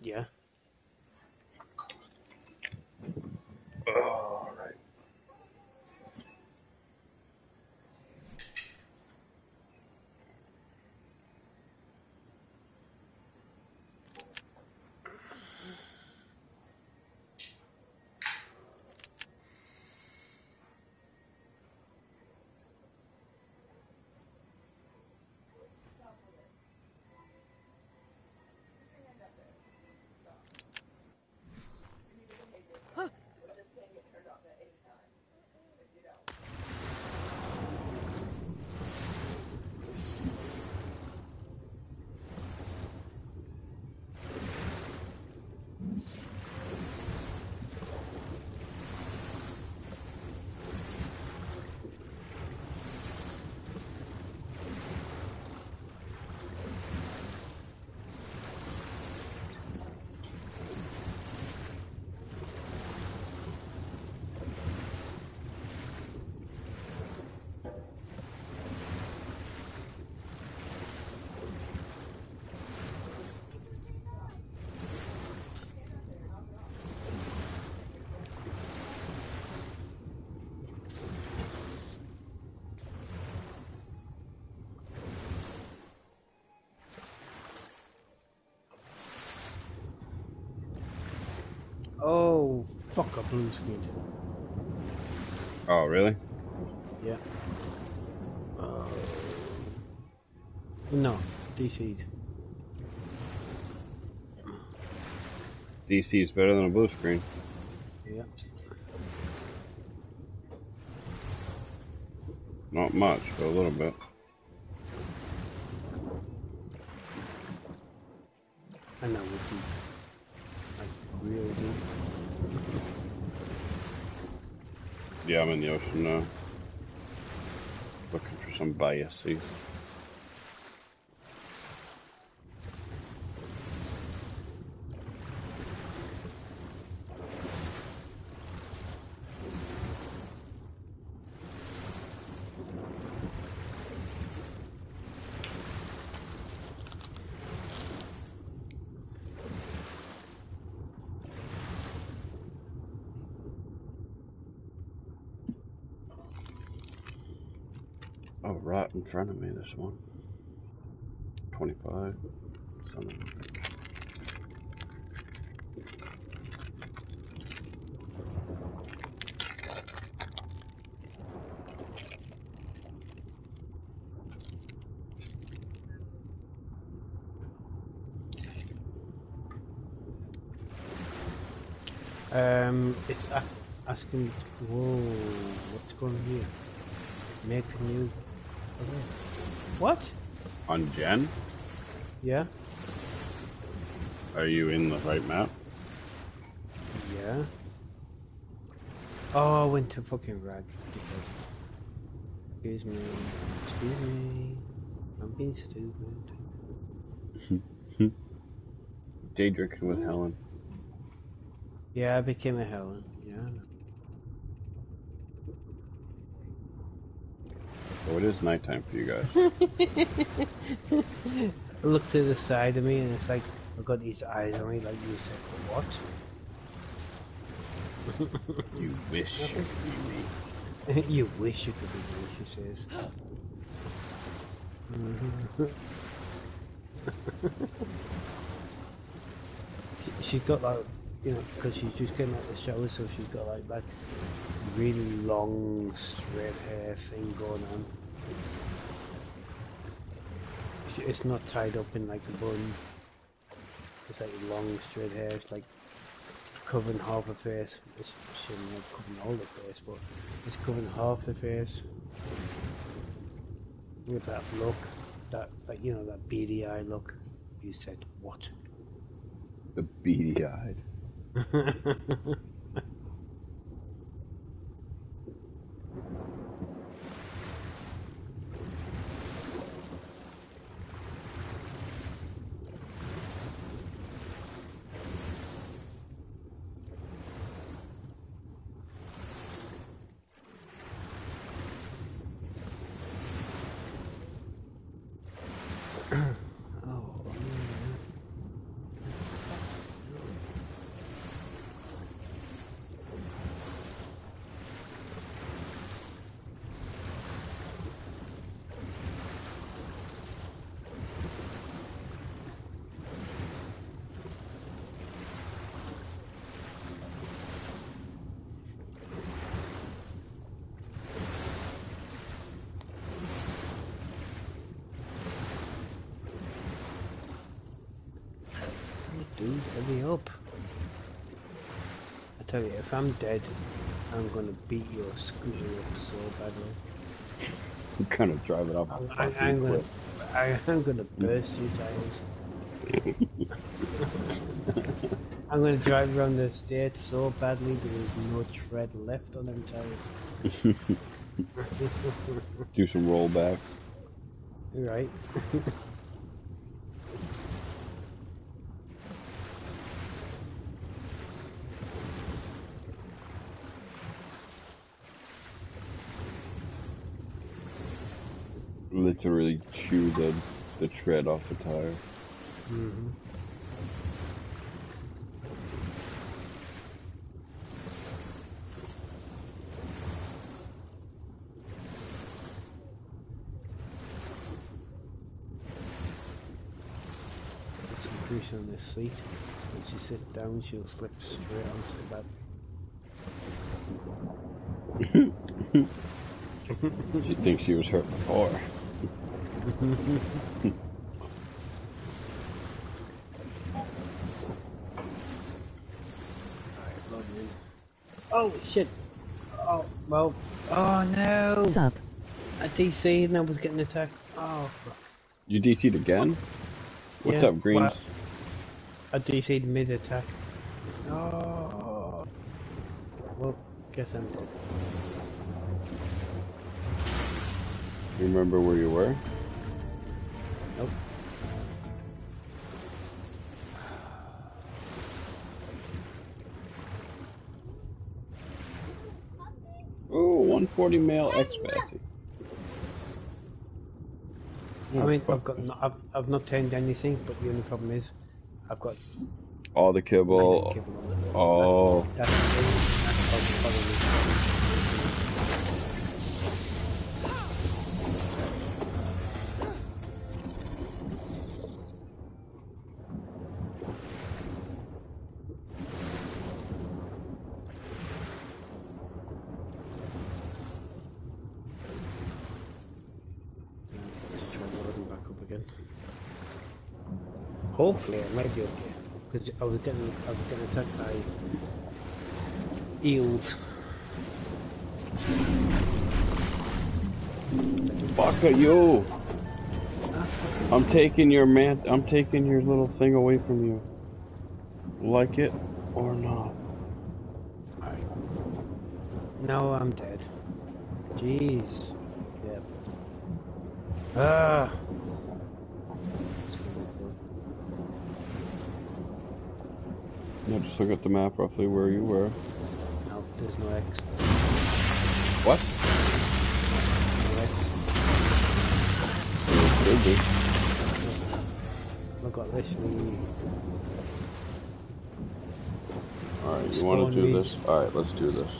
Yeah. All right. Oh, fuck a blue squid. Oh, really? Yeah. No, DC'd. DC's better than a blue screen. Yeah. Not much, but a little bit. And that would be real deep. Yeah, I'm in the ocean now. Looking for some biases. In front of me, this one. 25. Something. It's asking. Whoa, what's going on here? Make new. What? On Gen? Yeah. Are you in the right map? Yeah. Oh, I went to fucking Rag. Excuse me. Excuse me. I'm being stupid. Day drinking with Helen. Yeah, I became a Helen. Yeah. Oh, it is nighttime for you guys. Look to the side of me, and it's like I've got these eyes on me. Like you said, what? You wish you could be me. You wish you could be me. She says. She's got like, you know, because she's just getting out of the shower, so she's got like that really long straight hair thing going on. It's not tied up in like a bun. It's like long straight hair. It's like covering half her face. It's not covering all the face, but it's covering half the face with that look, that like, you know, that beady eye look. You said what? The beady eyed. dude, hurry up. I tell you, if I'm dead, I'm gonna beat your scooter up so badly. I'm gonna drive it off. I'm gonna burst your tires. I'm gonna drive around the estate so badly there is no tread left on them tires. Do some rollback. Right. Literally chew the tread off the tire. Mm-hmm. Put some grease on this seat. When she sits down, she'll slip straight onto the bed. She thinks she was hurt before. Oh shit! Oh well. Oh no! What's up? I DC'd and I was getting attacked. Oh. You DC'd again? What's up, Greens? Well, I DC'd mid attack. Oh. Well, guess I'm dead. Remember where you were? Nope. Oh, 140 male ex-bathy. I mean, I've not tamed anything, but the only problem is, I've got all the kibble. Oh. That's hopefully I might be okay, because I was getting attacked by eels. Fuck you! I'm taking your I'm taking your little thing away from you. Like it or not? No, I'm dead. Jeez. Yep. Ah. Yeah, just look at the map roughly where you were. No, there's no X. What? No X. There could be. I've got literally... Alright, you want to do this? Alright, let's do this.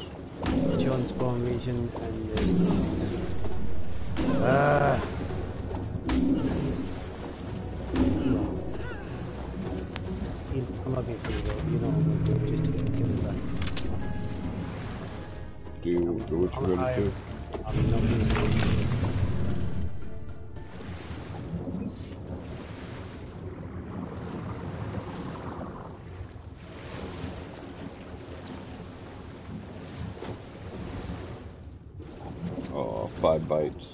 John spawn region and there's no... Ah! I'm not being pretty well, you know what I'm going to do, just to get him back. Do you want to do what you're going to do? I'm not being pretty well. Oh, 5 bites.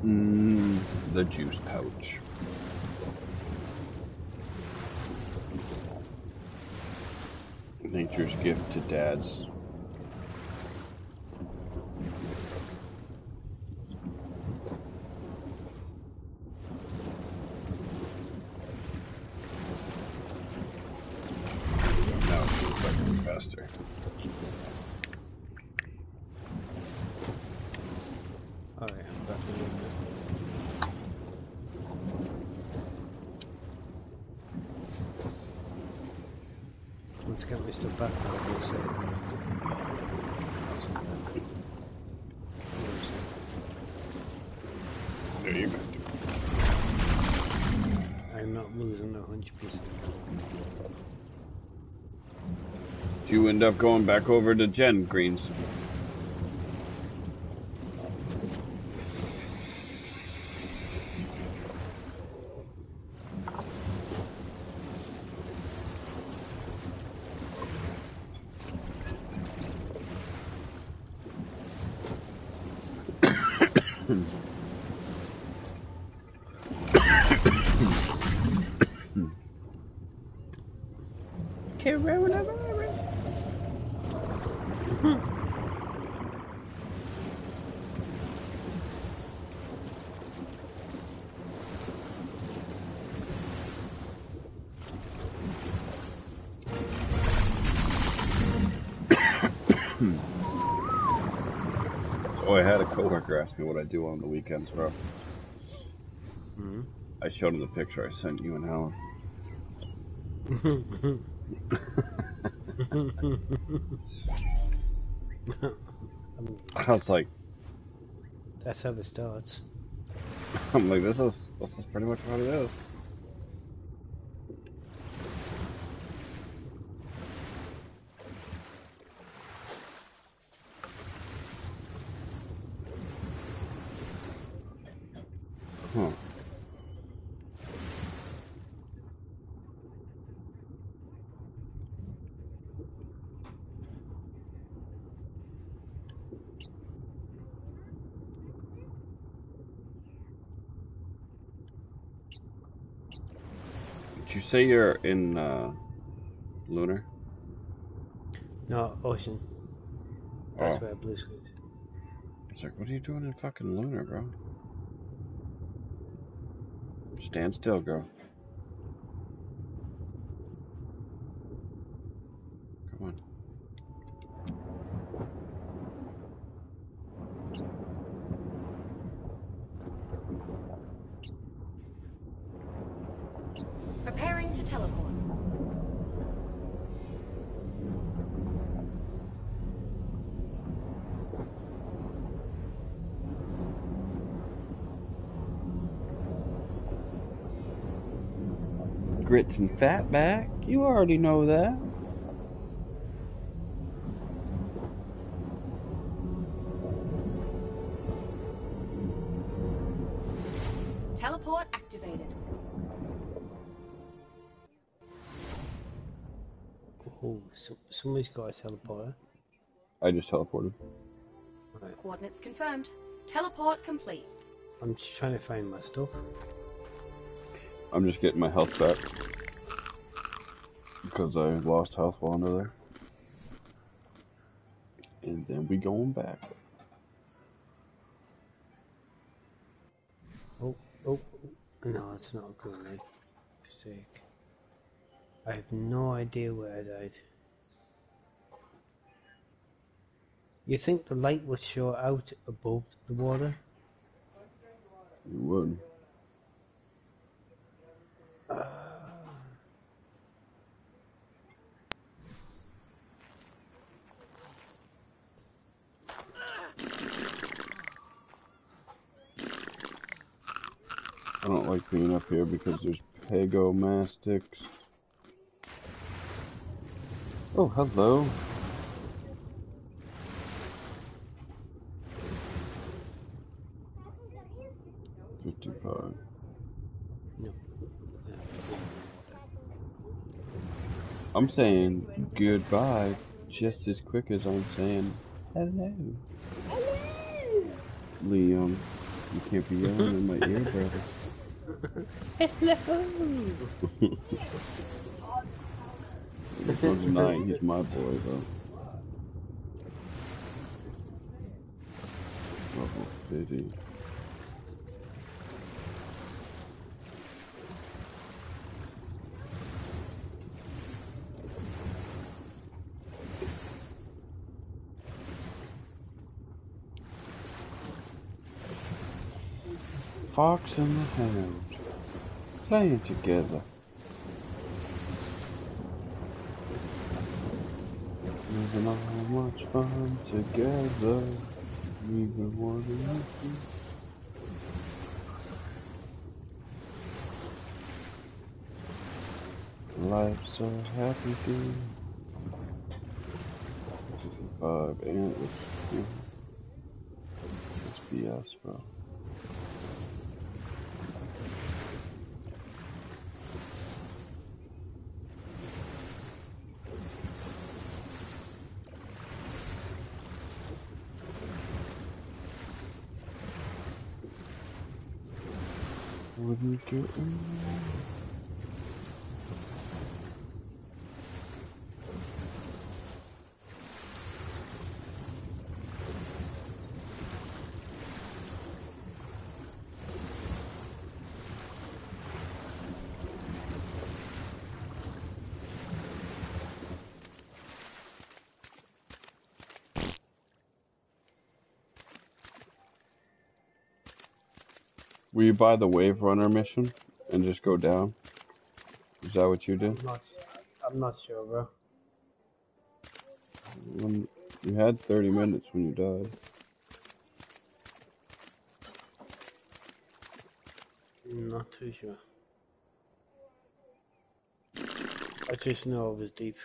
The juice pouch. Nature's gift to dads. You end up going back over to Gen Greens. What I do on the weekends, bro. Mm-hmm. I showed him the picture I sent you and Helen. I was like, that's how it starts. I'm like, this is pretty much what it is. Say you're in lunar? No, ocean. That's where blue squid. It's like, what are you doing in fucking lunar, bro? Stand still, girl. Come on. And fatback, you already know that. Teleport activated. Oh, somebody's got a teleporter. I just teleported. Right. Coordinates confirmed. Teleport complete. I'm just trying to find my stuff. I'm just getting my health back. Because I lost health while under there. And then we going back. Oh. No, it's not a good night. Sick. I have no idea where I died. You think the light would show out above the water? It would. I don't like being up here because there's pegomastics. Oh, hello. I'm saying goodbye just as quick as I'm saying hello. Hello, Liam. You can't be yelling in my ear, brother. Hello! This one's nine, he's my boy, though. Level 50. Fox and the Hound, playing together. Having all much fun together, even one another. Life's a happy thing. 55 antlers. That's BS, bro. Get in. Will you buy the Wave Runner mission and just go down? Is that what you did? I'm not sure, bro. You had 30 minutes when you died. Not too sure. I just know it was deep.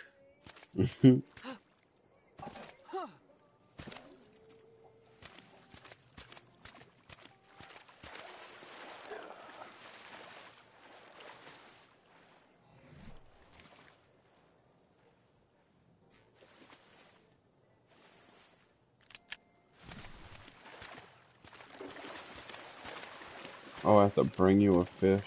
Oh, I have to bring you a fish.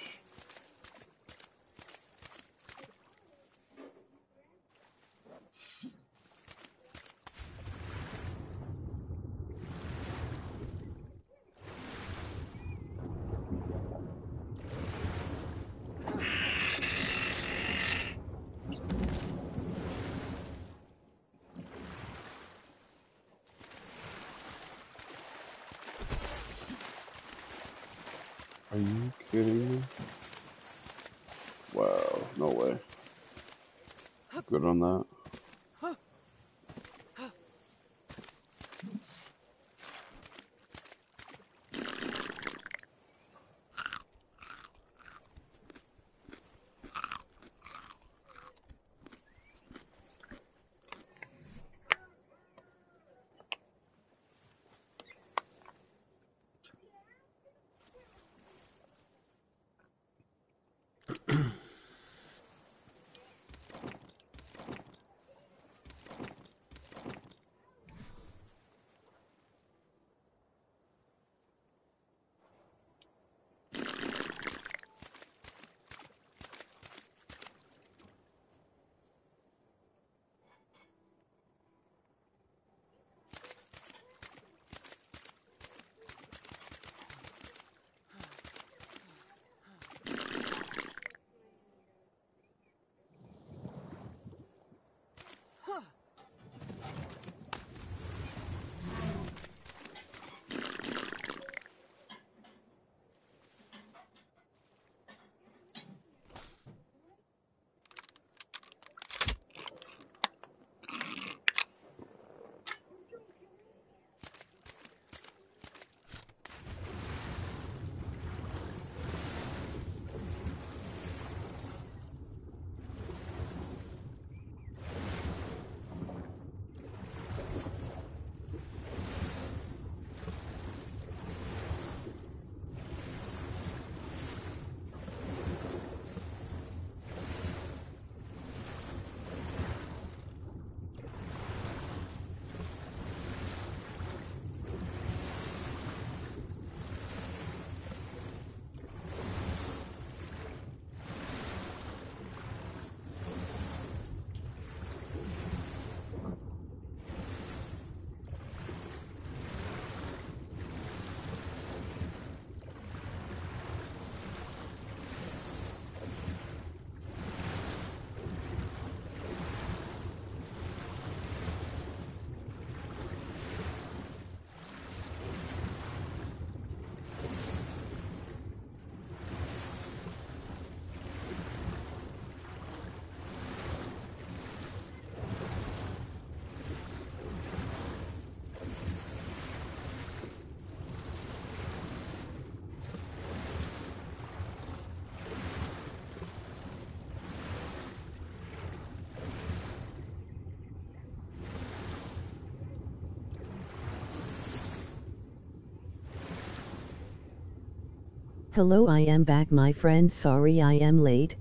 Hello, I am back, my friend. Sorry I am late.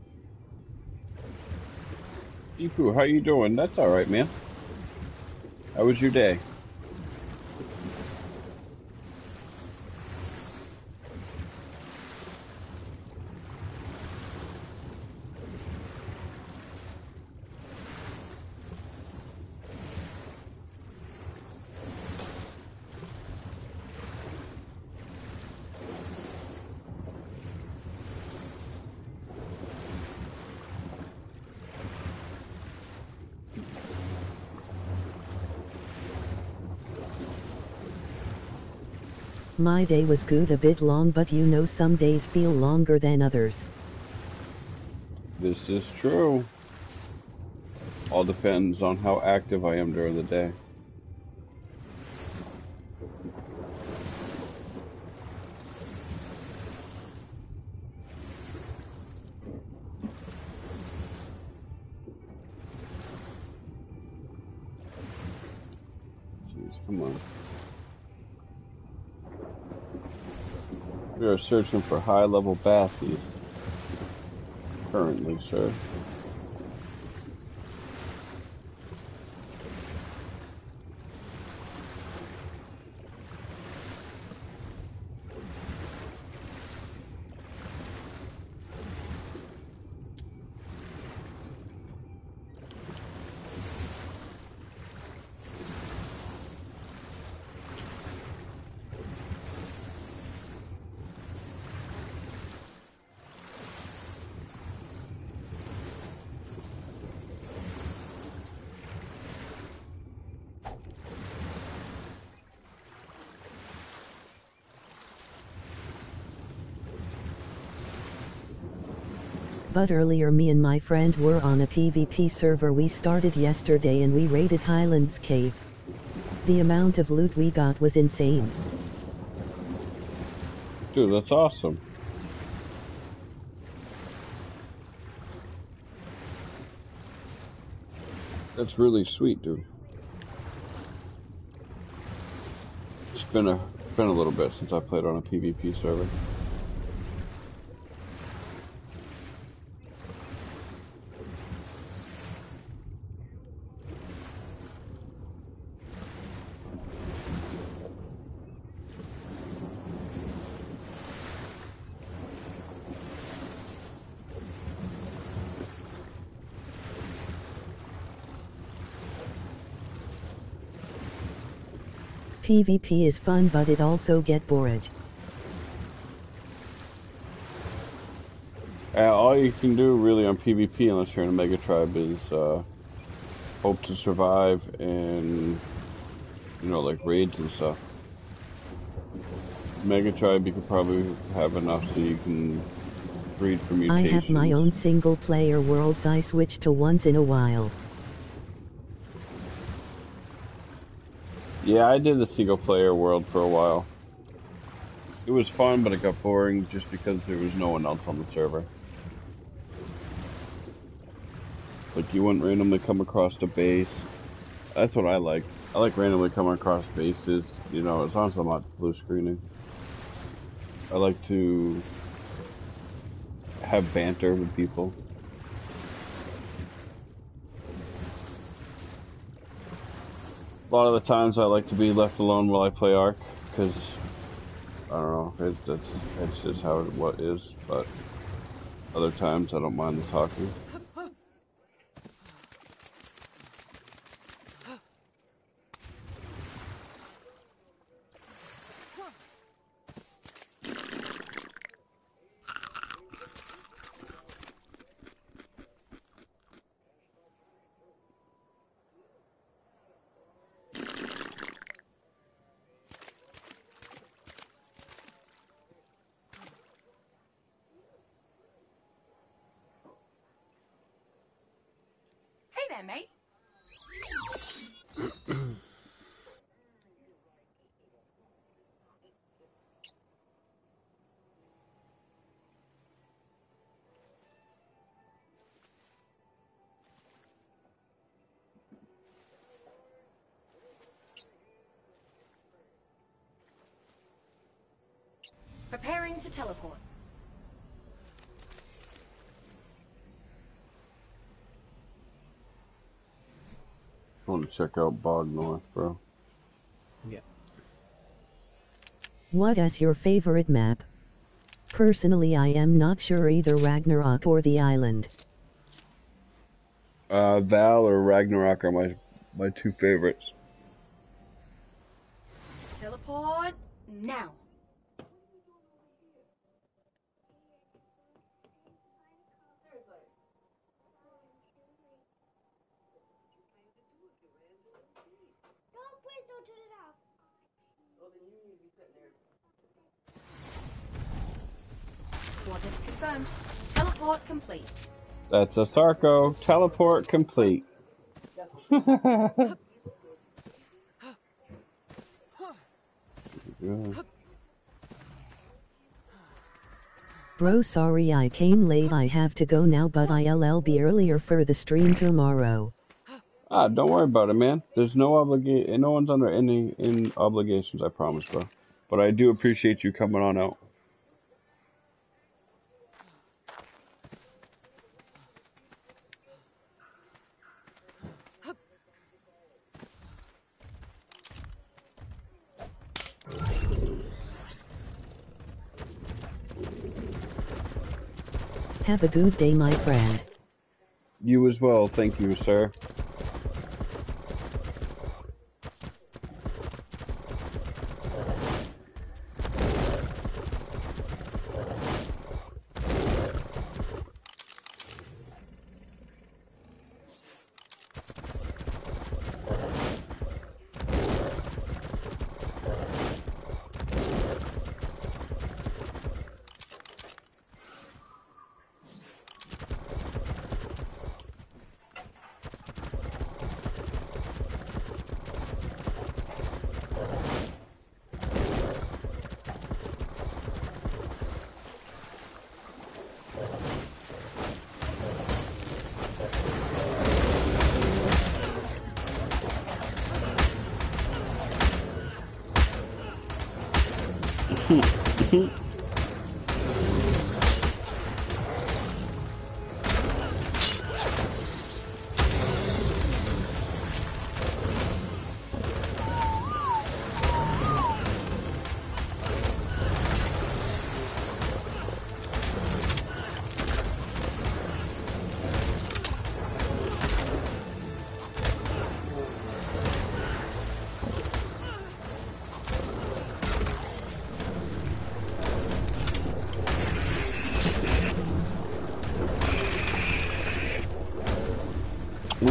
Deepu, how you doing? That's all right, man. How was your day? My day was good, a bit long, but you know some days feel longer than others. This is true. All depends on how active I am during the day. We are searching for high-level bassies currently, sir. But earlier me and my friend were on a PvP server we started yesterday and we raided Highland's Cave. The amount of loot we got was insane. Dude, that's awesome. That's really sweet, dude. It's been a little bit since I played on a PvP server. PvP is fun, but it also get bored. All you can do really on PvP, unless you're in a mega tribe, is hope to survive and, you know, like raids and stuff. Mega tribe, you could probably have enough so you can breed for mutations. I have my own single player worlds I switch to once in a while. Yeah, I did the single-player world for a while. It was fun, but it got boring just because there was no one else on the server. Like, you wouldn't randomly come across the base. That's what I like. I like randomly coming across bases, you know, as long as I'm not blue screening. I like to have banter with people. A lot of the times I like to be left alone while I play Ark, because, I don't know, it's just how it what is, but other times I don't mind the talking. Preparing to teleport. want to check out Bog North, bro. Yeah. What is your favorite map? Personally, I am not sure, either Ragnarok or the island. Val or Ragnarok are my two favorites. Teleport now. Coordinates confirmed. Teleport complete. That's a Sarko. Teleport complete. Bro, sorry I came late. I have to go now, but I'll be earlier for the stream tomorrow. Ah, don't worry about it, man. There's no obligation. No one's under any obligations. I promise, bro. But I do appreciate you coming on out. Have a good day, my friend. You as well, thank you, sir.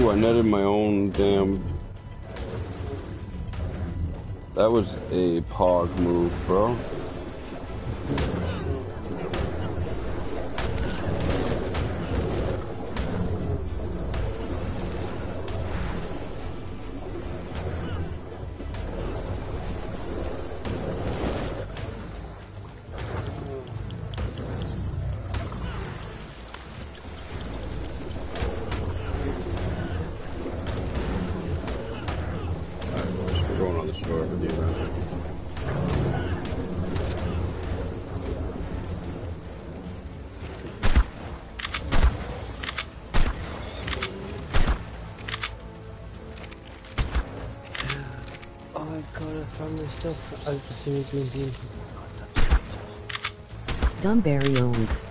I netted my own damn... That was a pog move, bro. Dunberry owns.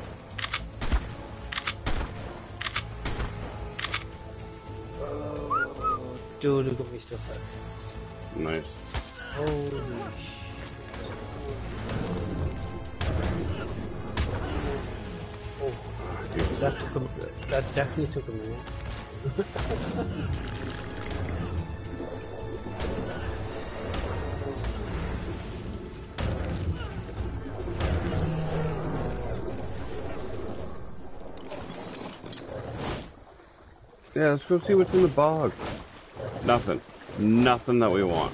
Oh, dude, look at me stuff back. Nice. Holy shit. Oh, that definitely took a minute. Yeah, let's go see what's in the bog. Nothing. Nothing that we want.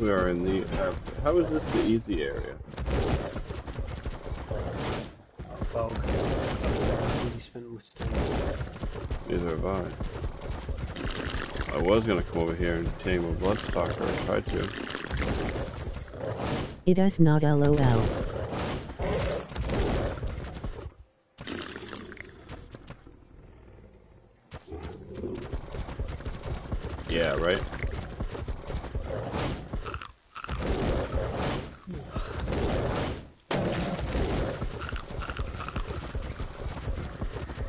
We are in the... how is this the easy area? Bog. I haven't really spent much time. Neither have I. I was gonna come over here and tame a bloodstalker. I tried to. It is not LOL. Yeah, right?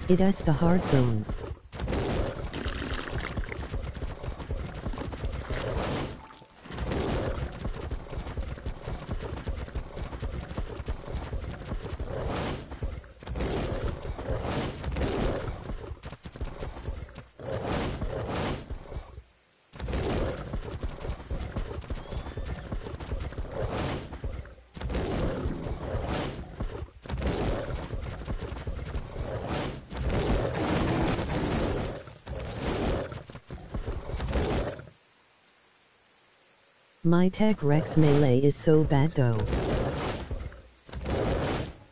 It is the hard zone. My Tech Rex melee is so bad though.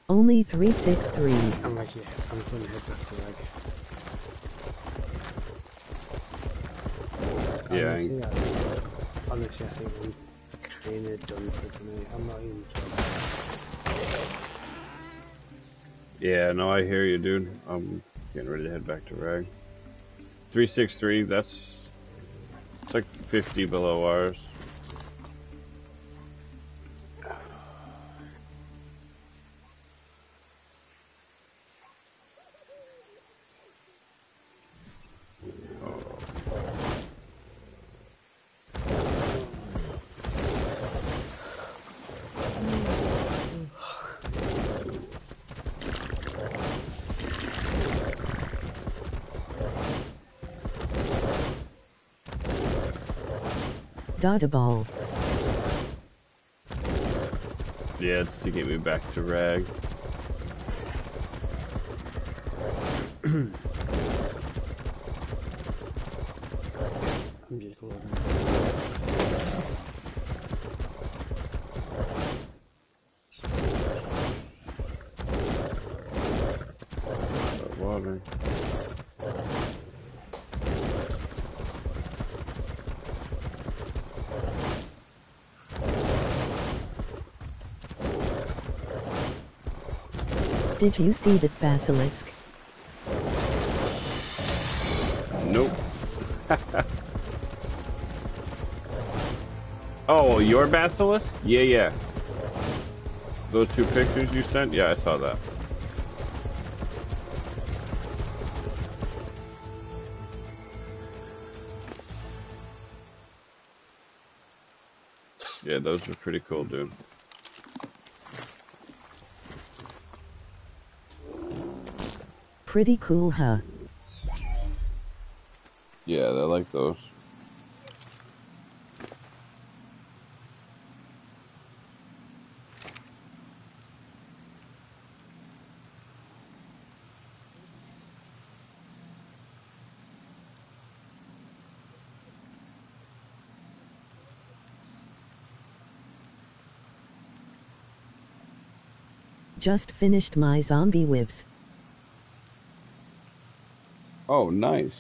Only 363. I'm lucky. I'm going to hit that flag. Yeah. Honestly, I think I'm kind of done for tonight. I'm not even joking. Yeah, no, I hear you, dude. I'm getting ready to head back to Rag. 363. That's it's like 50 below ours. Ball. Yeah, it's to get me back to Rag. I'm just loading. Water. Did you see that basilisk? Nope. Oh, your basilisk? Yeah, yeah. Those two pictures you sent? Yeah, I saw that. Yeah, those were pretty cool, dude. Pretty cool, huh? Yeah, I like those. Just finished my zombie whips. Oh, nice.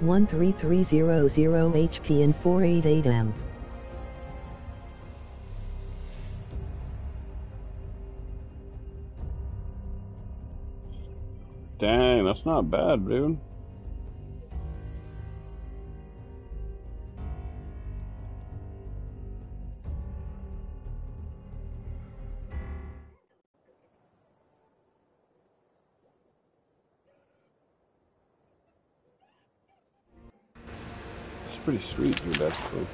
One 3300 HP and 488 M. Dang, that's not bad, dude. Pretty sweet, dude, actually.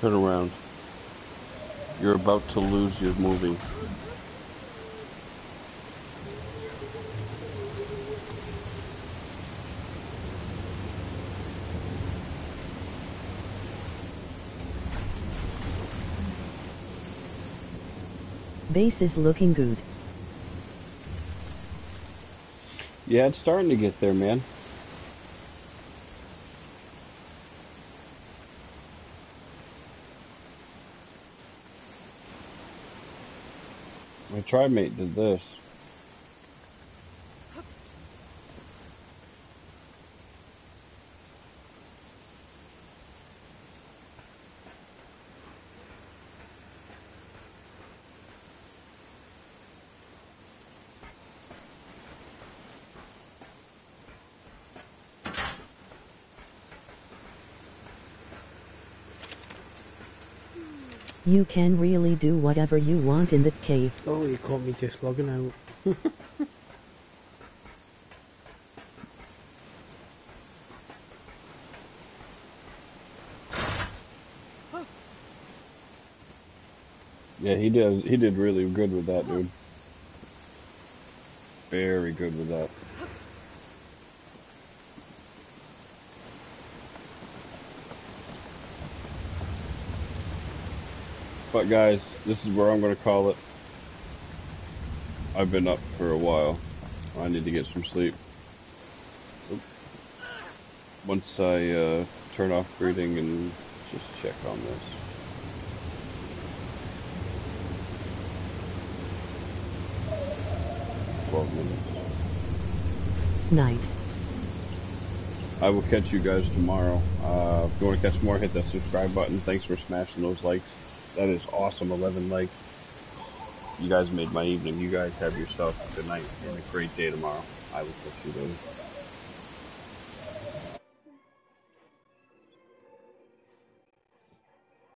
Turn around. You're about to lose your moving. Base is looking good. Yeah, it's starting to get there, man. Trimate did this. You can really do whatever you want in the cave. Oh, you caught me just logging out. Yeah, he did really good with that, dude. Very good with that. But guys, this is where I'm going to call it. I've been up for a while. I need to get some sleep. Oops. Once I turn off breeding and just check on this. Night. I will catch you guys tomorrow. If you want to catch more, hit that subscribe button. Thanks for smashing those likes. That is awesome, 11 likes. You guys made my evening. You guys have yourself a good night and a great day tomorrow. I will catch you later.